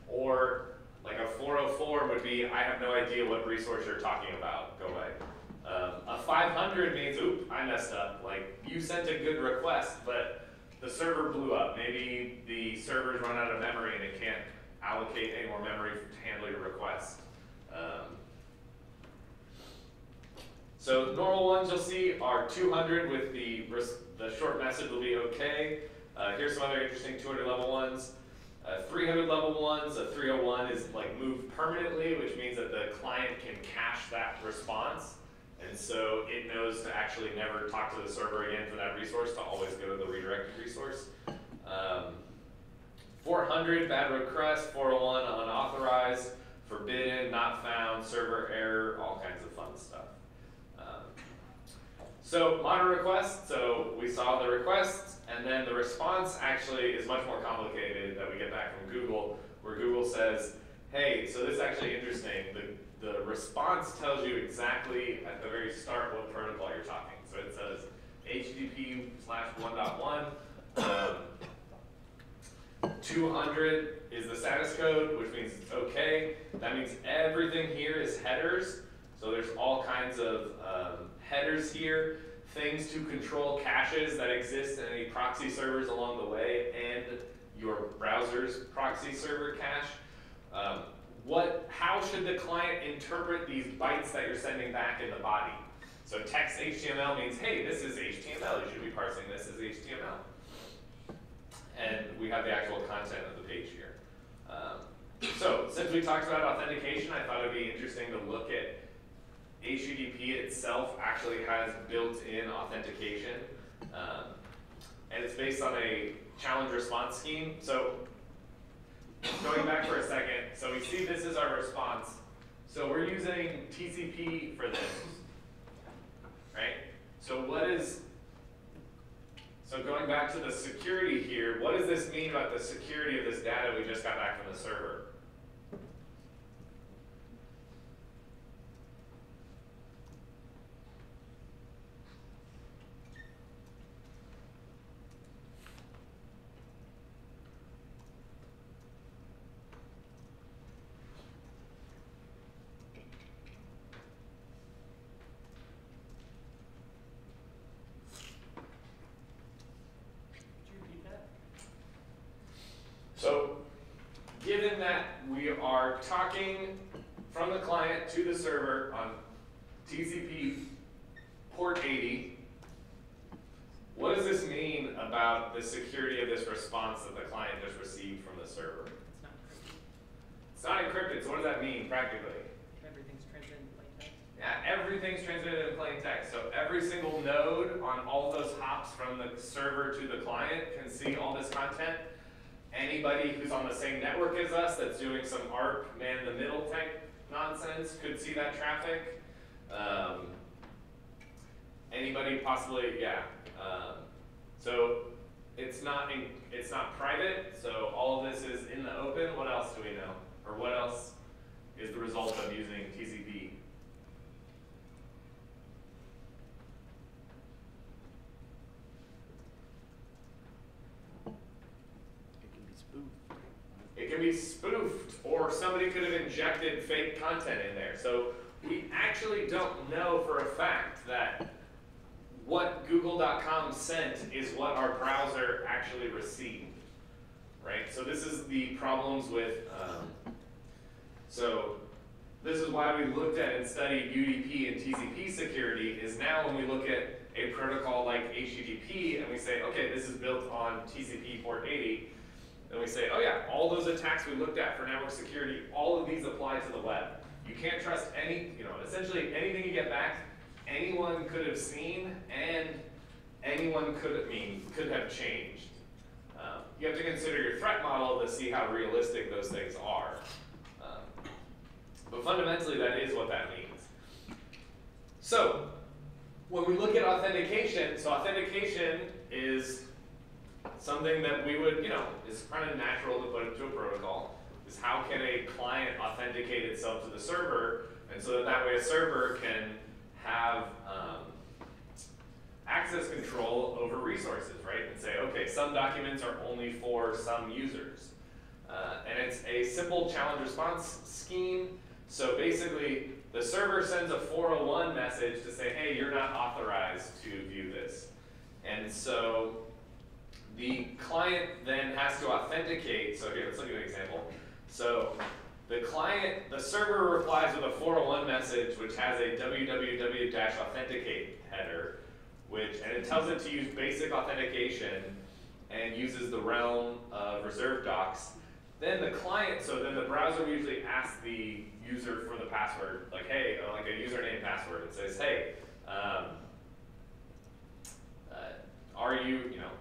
or like a four oh four would be, I have no idea what resource you're talking about, go away. Um, a five hundred means, oop, I messed up. Like, you sent a good request, but the server blew up. Maybe the server's run out of memory and it can't allocate any more memory to handle your request. Um, so normal ones you'll see are two hundred with the, the short message will be okay. Uh, here's some other interesting two hundred level ones. Uh, three hundred level ones, a three oh one is like moved permanently, which means that the client can cache that response. And so it knows to actually never talk to the server again for that resource, to always go to the redirected resource. Um, four hundred, bad request, four oh one, unauthorized, forbidden, not found, server error, all kinds of fun stuff. Um, so modern request, so we saw the request, and then the response actually is much more complicated that we get back from Google, where Google says, hey, so this is actually interesting. The, The response tells you exactly at the very start what protocol you're talking. So it says H T T P slash one point one. two hundred is the status code, which means it's okay. That means everything here is headers. So there's all kinds of um, headers here, things to control caches that exist in any proxy servers along the way, and your browser's proxy server cache. Um, What, how should the client interpret these bytes that you're sending back in the body? So text H T M L means, hey, this is H T M L. You should be parsing this as H T M L. And we have the actual content of the page here. Um, so since we talked about authentication, I thought it would be interesting to look at H T T P itself actually has built-in authentication. Um, and it's based on a challenge response scheme. So going back for a second, so we see this is our response. So we're using T C P for this, right? So what is, so going back to the security here, what does this mean about the security of this data we just got back from the server? given that we are talking from the client to the server on T C P port eighty, what does this mean about the security of this response that the client just received from the server? It's not encrypted. It's not encrypted, so what does that mean practically? Everything's transmitted in plain text. Yeah, everything's transmitted in plain text. So every single node on all those hops from the server to the client can see all this content. Anybody who's on the same network as us that's doing some A R P man-in-the-middle type nonsense could see that traffic. Um, anybody possibly, yeah. Um, so it's not in, it's not private. So all of this is in the open. What else do we know, or what else is the result of using T C P? It can be spoofed, or somebody could have injected fake content in there. So we actually don't know for a fact that what Google dot com sent is what our browser actually received, right? So this is the problems with, um, so this is why we looked at and studied U D P and T C P security, is now when we look at a protocol like H T T P and we say, okay, this is built on T C P port eighty, and we say, oh yeah, all those attacks we looked at for network security, all of these apply to the web. You can't trust any, you know, essentially anything you get back, anyone could have seen, and anyone could have, I mean, could have changed. Um, you have to consider your threat model to see how realistic those things are. Um, but fundamentally, that is what that means. So when we look at authentication, so authentication is something that we would, you know, is kind of natural to put into a protocol, is how can a client authenticate itself to the server, and so that, that way a server can have um, access control over resources, right? And say, okay, some documents are only for some users. Uh, and it's a simple challenge response scheme. So basically, the server sends a four oh one message to say, hey, you're not authorized to view this. And so the client then has to authenticate. So here, let's look at an example. So the client, the server replies with a four oh one message, which has a w w w dash authenticate header, which, and it tells it to use basic authentication and uses the realm of reserved docs. Then the client, so then the browser usually asks the user for the password, like, hey, like a username password. It says, hey, um, uh, are you, you know,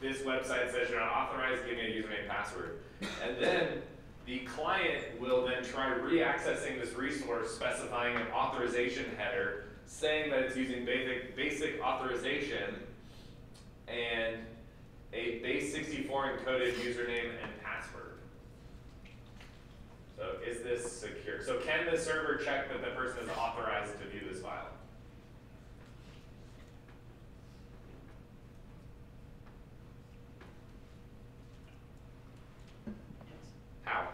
this website says you're not authorized, give me a username password. And then the client will then try re-accessing this resource, specifying an authorization header, saying that it's using basic, basic authorization and a base sixty-four encoded username and password. So is this secure? So can the server check that the person is authorized to view this file? How?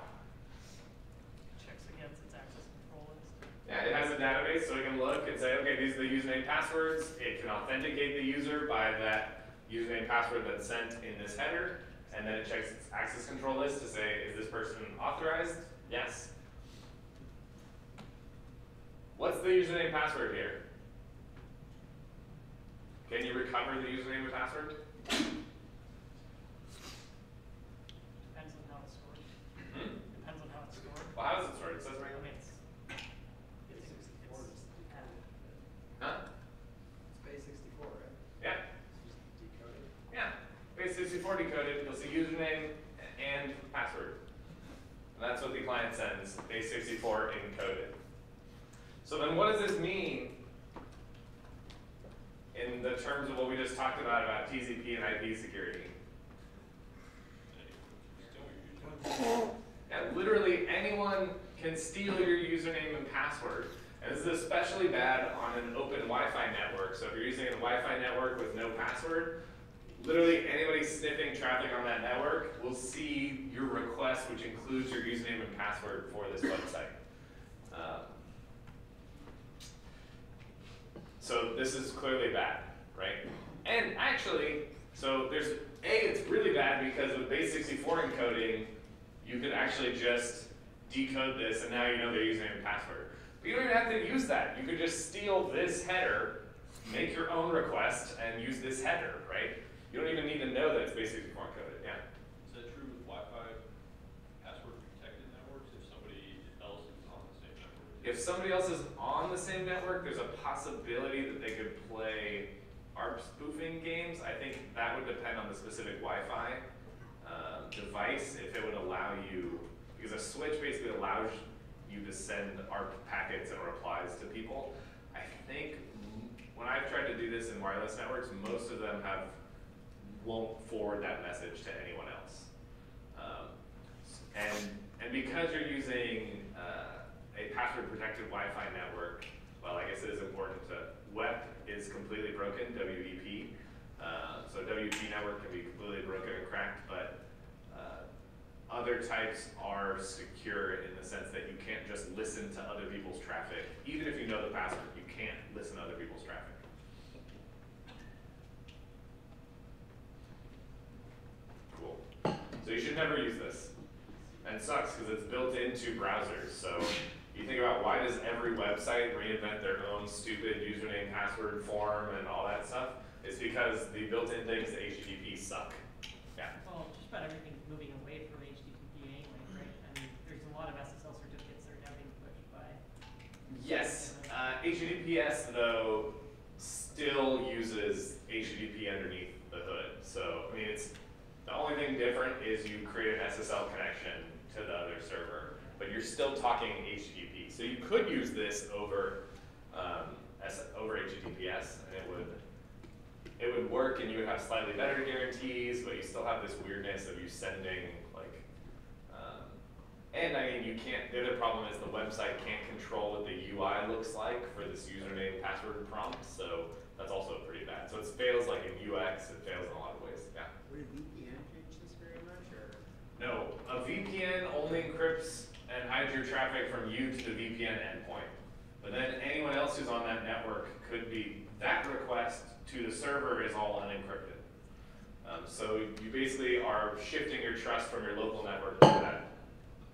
Checks against its access control list. Yeah, it has a database, so it can look and say, okay, these are the username passwords. It can authenticate the user by that username password that's sent in this header, and then it checks its access control list to say, is this person authorized? Yes. What's the username password here? Can you recover the username and password? Well, how is it sorted? It says right here. Huh? It's base sixty-four, right? Yeah. Decoded. Yeah. base sixty-four decoded. You'll see username and password. And that's what the client sends, base sixty-four encoded. So then what does this mean in the terms of what we just talked about, about T C P and I P security? And literally anyone can steal your username and password. And this is especially bad on an open Wi-Fi network. So if you're using a Wi-Fi network with no password, literally anybody sniffing traffic on that network will see your request, which includes your username and password for this website. Um, so this is clearly bad, right? And actually, so there's, A, it's really bad because with base sixty-four encoding, you could actually just decode this and now you know their username and password. But you don't even have to use that. You could just steal this header, make your own request, and use this header, right? You don't even need to know that it's basically form coded, yeah? Is that true with Wi-Fi password protected networks if somebody else is on the same network? If somebody else is on the same network, there's a possibility that they could play A R P spoofing games. I think that would depend on the specific Wi-Fi uh, device, if it would allow you, because a switch basically allows you to send A R P packets and replies to people. I think when I've tried to do this in wireless networks, most of them have won't forward that message to anyone else. Um, and, and because you're using uh, a password-protected Wi-Fi network, well, I guess it is important to, W E P is completely broken, W E P. Uh, so W E P network can be completely broken and cracked, but uh, other types are secure in the sense that you can't just listen to other people's traffic. Even if you know the password, you can't listen to other people's traffic. Cool. So you should never use this. And it sucks because it's built into browsers. So you think about why does every website reinvent their own stupid username, password, form, and all that stuff? It's because the built-in things to H T T P suck. Yeah. Well, just about everything's moving away from H T T P anyway, right? I mean, there's a lot of S S L certificates that are now being pushed by. Yes. Uh, H T T P S though still uses H T T P underneath the hood. So I mean, it's the only thing different is you create an S S L connection to the other server. But you're still talking H T T P. So you could use this over um, over H T T P S, and it would it would work, and you would have slightly better guarantees, but you still have this weirdness of you sending like. Um, and I mean, you can't. The other problem is the website can't control what the U I looks like for this username, password prompt. So that's also pretty bad. So it fails like in U X. It fails in a lot of ways. Yeah. Would a V P N change this very much, or? No, a V P N only encrypts and hides your traffic from you to the V P N endpoint. But then anyone else who's on that network could be, that request to the server is all unencrypted. Um, so you basically are shifting your trust from your local network to that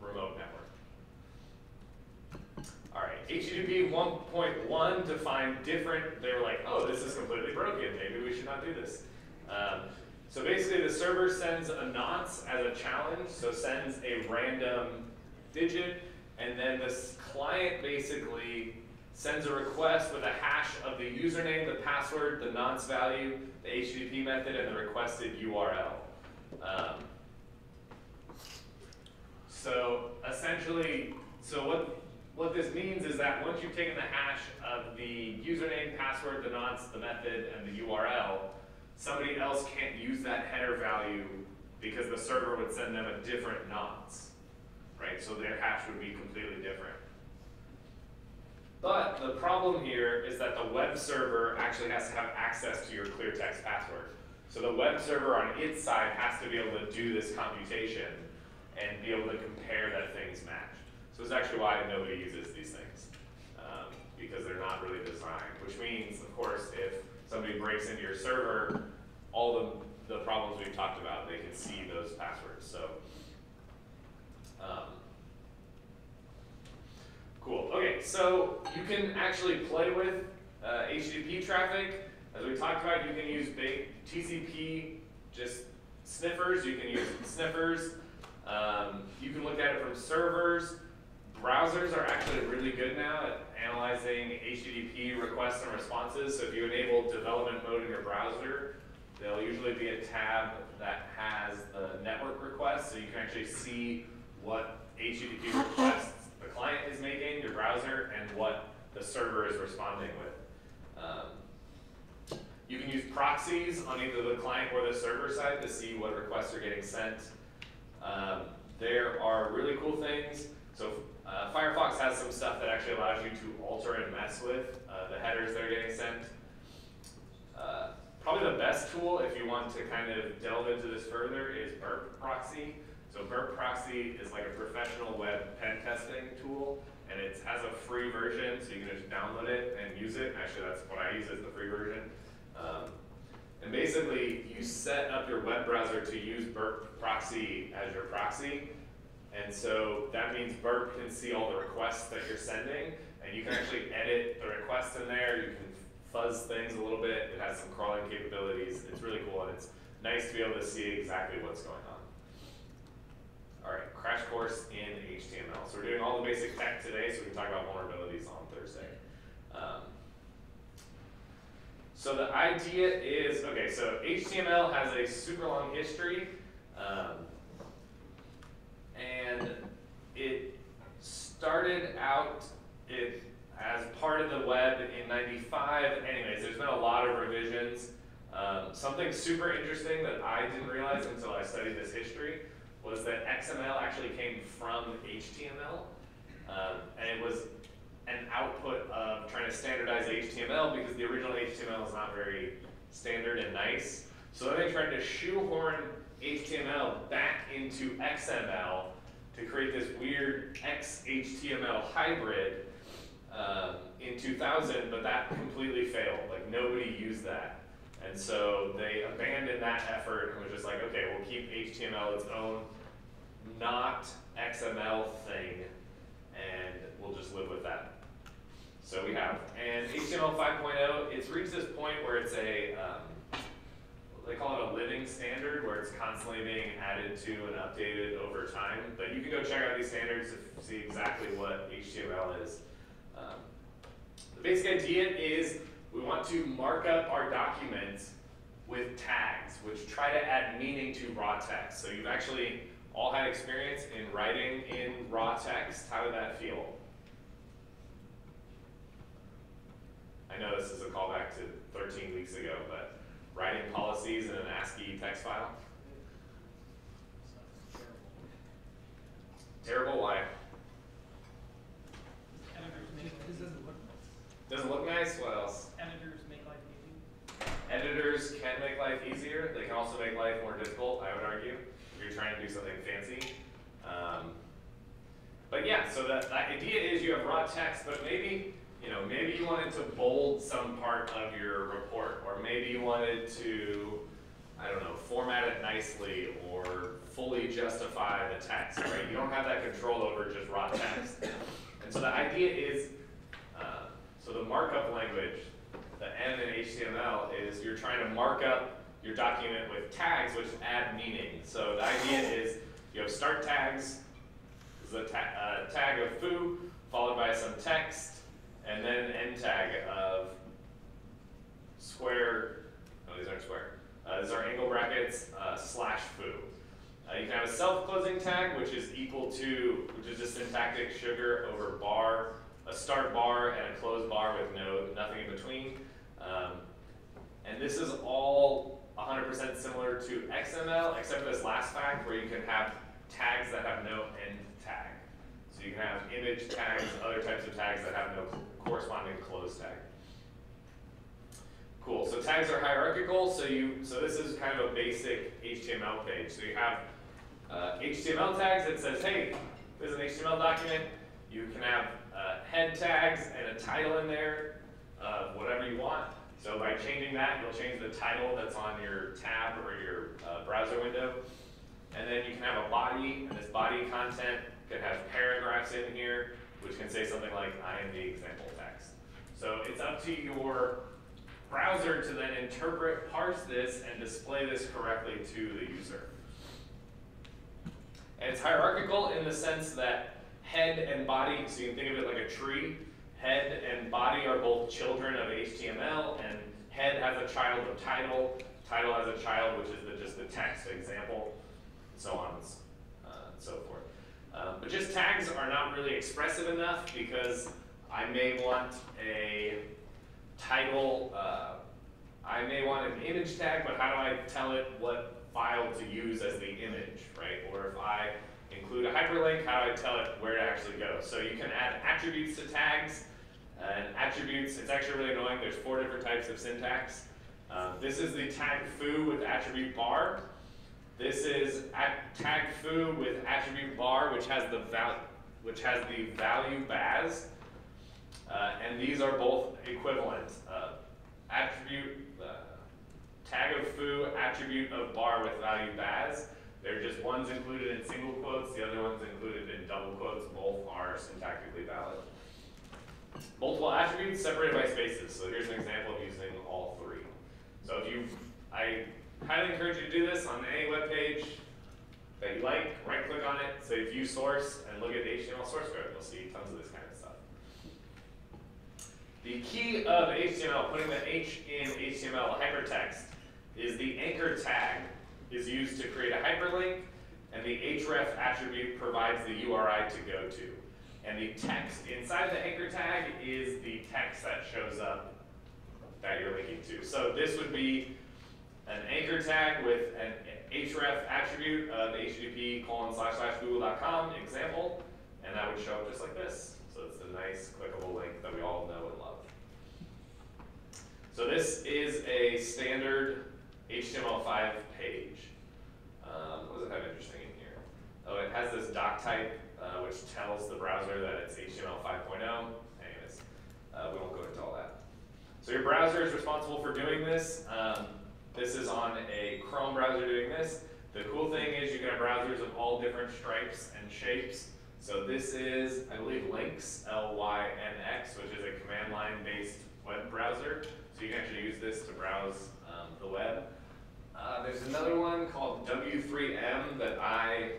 remote network. All right, H T T P one point one defined different, they were like, oh, this is completely broken, maybe we should not do this. Um, so basically the server sends a nonce as a challenge, so sends a random digit, and then this client basically sends a request with a hash of the username, the password, the nonce value, the H T T P method, and the requested U R L. Um, so essentially, so what, what this means is that once you've taken the hash of the username, password, the nonce, the method, and the U R L, somebody else can't use that header value because the server would send them a different nonce. Right, so their hash would be completely different. But the problem here is that the web server actually has to have access to your clear text password. So the web server on its side has to be able to do this computation and be able to compare that things match. So it's actually why nobody uses these things, um, because they're not really designed, which means, of course, if somebody breaks into your server, all the, the problems we've talked about, they can see those passwords. So. Um, cool, okay, so you can actually play with uh, H T T P traffic. As we talked about, you can use big T C P, just sniffers, you can use sniffers. Um, you can look at it from servers. Browsers are actually really good now at analyzing H T T P requests and responses. So if you enable development mode in your browser, there'll usually be a tab that has the network request, so you can actually see what H T T P requests the client is making, your browser, and what the server is responding with. Um, you can use proxies on either the client or the server side to see what requests are getting sent. Um, there are really cool things. So uh, Firefox has some stuff that actually allows you to alter and mess with uh, the headers that are getting sent. Uh, probably the best tool if you want to kind of delve into this further is Burp Proxy. So Burp Proxy is like a professional web pen testing tool, and it has a free version, so you can just download it and use it. Actually, that's what I use is the free version. Um, and basically, you set up your web browser to use Burp Proxy as your proxy, And so that means Burp can see all the requests that you're sending, and you can actually edit the requests in there. You can fuzz things a little bit. It has some crawling capabilities. It's really cool, and it's nice to be able to see exactly what's going on. All right, crash course in H T M L. So we're doing all the basic tech today, so we can talk about vulnerabilities on Thursday. Um, so the idea is, okay, so H T M L has a super long history. Um, And it started out it, as part of the web in ninety-five. Anyways, there's been a lot of revisions. Um, something super interesting that I didn't realize until I studied this history was that X M L actually came from H T M L. Um, and it was an output of trying to standardize H T M L because the original H T M L is not very standard and nice. So then they tried to shoehorn H T M L back into X M L to create this weird X H T M L hybrid um, in two thousand, but that completely failed. Like, nobody used that. And so they abandoned that effort and was just like, okay, we'll keep H T M L its own not X M L thing, and we'll just live with that. So we have. And H T M L five point oh, it's reached this point where it's a, um, they call it a living standard, where it's constantly being added to and updated over time. But you can go check out these standards to see exactly what H T M L is. Um, the basic idea is we want to mark up our documents with tags, which try to add meaning to raw text. So you've actually all had experience in writing in raw text. How did that feel? I know this is a callback to thirteen weeks ago, but writing policies in an ASCII text file? Terrible, why? Editors make this doesn't look nice. Doesn't look nice? What else? Editors make life easy. Editors can make life easier. They can also make life more difficult, I would argue, if you're trying to do something fancy. Um, but yeah, so that, that idea is you have raw text, but maybe You know, maybe you wanted to bold some part of your report, or maybe you wanted to, I don't know, format it nicely or fully justify the text, right? You don't have that control over just raw text. And so the idea is, uh, so the markup language, the M in H T M L, is you're trying to mark up your document with tags which add meaning. So the idea is you have start tags, this is a ta uh, tag of foo, followed by some text, and then an end tag of square, no, these aren't square. Uh, these are angle brackets, uh, slash foo. Uh, you can have a self-closing tag, which is equal to, which is just syntactic sugar over bar, a start bar and a close bar with no nothing in between. Um, and this is all one hundred percent similar to X M L, except for this last fact where you can have tags that have no end tag. So you can have image tags, other types of tags that have no corresponding close tag. Cool, so tags are hierarchical, so you, so this is kind of a basic H T M L page. So you have uh, H T M L tags that says, hey, this is an H T M L document. You can have uh, head tags and a title in there, uh, whatever you want. So by changing that, you'll change the title that's on your tab or your uh, browser window. And then you can have a body, and this body content can have paragraphs in here, which can say something like, I am the example text. So it's up to your browser to then interpret, parse this, and display this correctly to the user. And it's hierarchical in the sense that head and body, so you can think of it like a tree. Head and body are both children of H T M L, and head has a child of title, title has a child, which is the, just the text example, and so on and uh, so forth. Um, but just tags are not really expressive enough because I may want a title, uh, I may want an image tag, but how do I tell it what file to use as the image, right? Or if I include a hyperlink, how do I tell it where to actually go? So you can add attributes to tags, and attributes, it's actually really annoying, there's four different types of syntax. Uh, this is the tag foo with attribute bar. This is tag foo with attribute bar, which has the value, which has the value baz, uh, and these are both equivalent. Uh, attribute uh, tag of foo, attribute of bar with value baz. They're just one's included in single quotes, the other one's included in double quotes. Both are syntactically valid. Multiple attributes separated by spaces. So here's an example of using all three. So if you, I highly encourage you to do this on any web page that you like. Right click on it, say view source, and look at the H T M L source code. You'll see tons of this kind of stuff. The key of H T M L, putting the H in H T M L, hypertext, is the anchor tag is used to create a hyperlink, and the href attribute provides the U R I to go to. And the text inside the anchor tag is the text that shows up that you're linking to. So this would be an anchor tag with an href attribute of H T T P colon slash slash google dot com example, and that would show up just like this. So it's a nice clickable link that we all know and love. So this is a standard H T M L five page. Um, what does it have interesting in here? Oh, it has this doc type, uh, which tells the browser that it's H T M L five point oh. Anyways, uh, we won't go into all that. So your browser is responsible for doing this. Um, this is on a Chrome browser doing this. The cool thing is you can have browsers of all different stripes and shapes. So this is, I believe, Lynx, L Y N X, which is a command line-based web browser. So you can actually use this to browse um, the web. Uh, there's another one called W three M that I,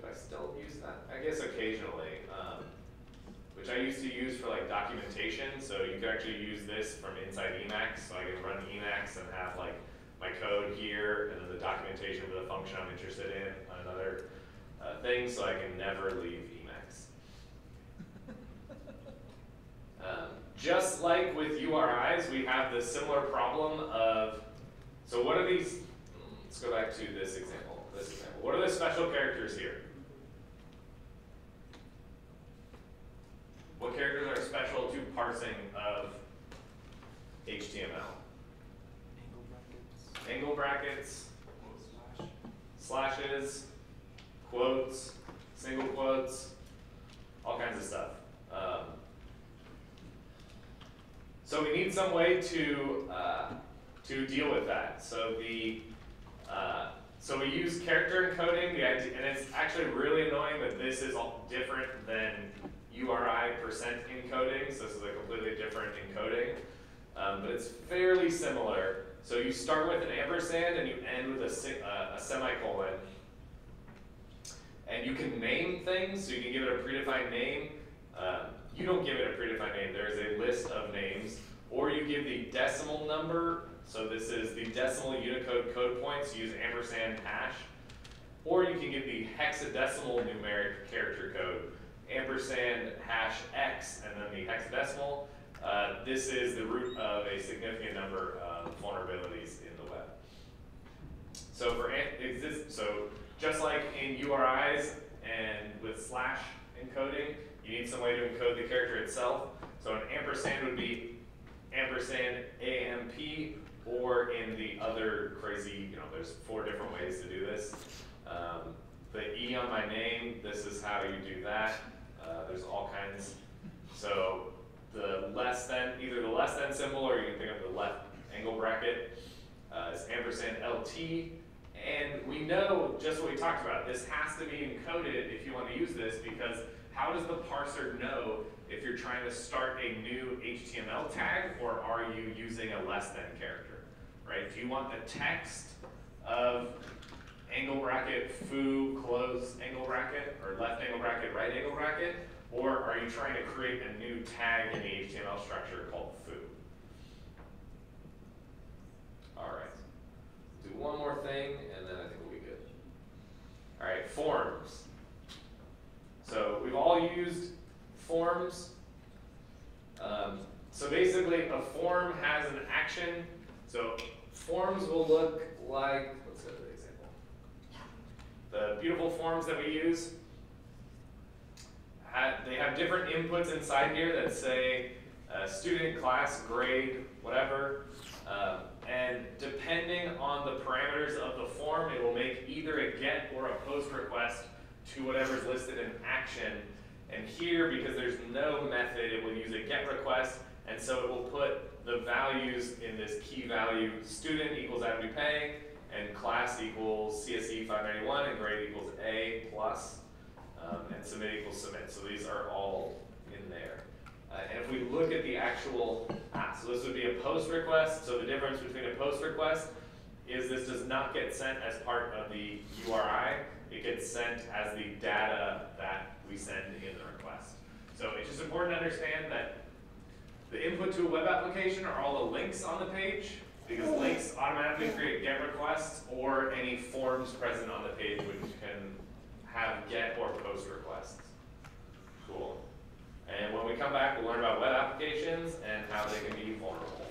do I still use that? I guess occasionally, um, which I used to use for like documentation. So you can actually use this from inside Emacs. So I can run Emacs and have like my code here and then the documentation for the function I'm interested in on another uh, thing, so I can never leave Emacs. um, Just like with U R Is, we have the similar problem of, so what are these, let's go back to this example, this example. What are the special characters here? What characters are special to parsing of H T M L? Angle brackets. Angle brackets, slash. Slashes, quotes, single quotes, all kinds of stuff. Um, So we need some way to uh, to deal with that. So the uh, so we use character encoding, the idea, and it's actually really annoying that this is all different than U R I percent encoding. So this is a completely different encoding, um, but it's fairly similar. So you start with an ampersand and you end with a, uh, a semicolon, and you can name things. So you can give it a predefined name. Uh, You don't give it a predefined name. There is a list of names, or you give the decimal number. So this is the decimal Unicode code points. Use ampersand hash, or you can give the hexadecimal numeric character code, ampersand hash X, and then the hexadecimal. Uh, this is the root of a significant number of vulnerabilities in the web. So for so just like in U R Is and with slash encoding, you need some way to encode the character itself. So an ampersand would be ampersand A M P, or in the other crazy, you know, there's four different ways to do this. Um, the E on my name, this is how you do that. Uh, there's all kinds. So the less than, either the less than symbol, or you can think of the left angle bracket, uh, is ampersand L T. And we know just what we talked about. This has to be encoded if you want to use this, because how does the parser know if you're trying to start a new H T M L tag, or are you using a less than character, right? Do you want the text of angle bracket, foo, close angle bracket, or left angle bracket, right angle bracket, or are you trying to create a new tag in the H T M L structure called foo? All right, do one more thing, and then I think we'll be good. All right, forms. So we've all used forms. Um, so basically, a form has an action. So forms will look like, let's go to the example. The beautiful forms that we use, have, they have different inputs inside here that say uh, student, class, grade, whatever. Um, and depending on the parameters of the form, it will make either a get or a post request to whatever's listed in action. And here, because there's no method, it will use a get request, and so it will put the values in this key value, student equals Abdu Pay, and class equals C S E five ninety-one and grade equals A plus, um, and submit equals submit. So these are all in there. Uh, and if we look at the actual, ah, so this would be a post request. So the difference between a post request is this does not get sent as part of the U R I. It gets sent as the data that we send in the request. So it's just important to understand that the input to a web application are all the links on the page, because links automatically create GET requests or any forms present on the page which can have GET or POST requests. Cool. And when we come back, we'll learn about web applications and how they can be vulnerable.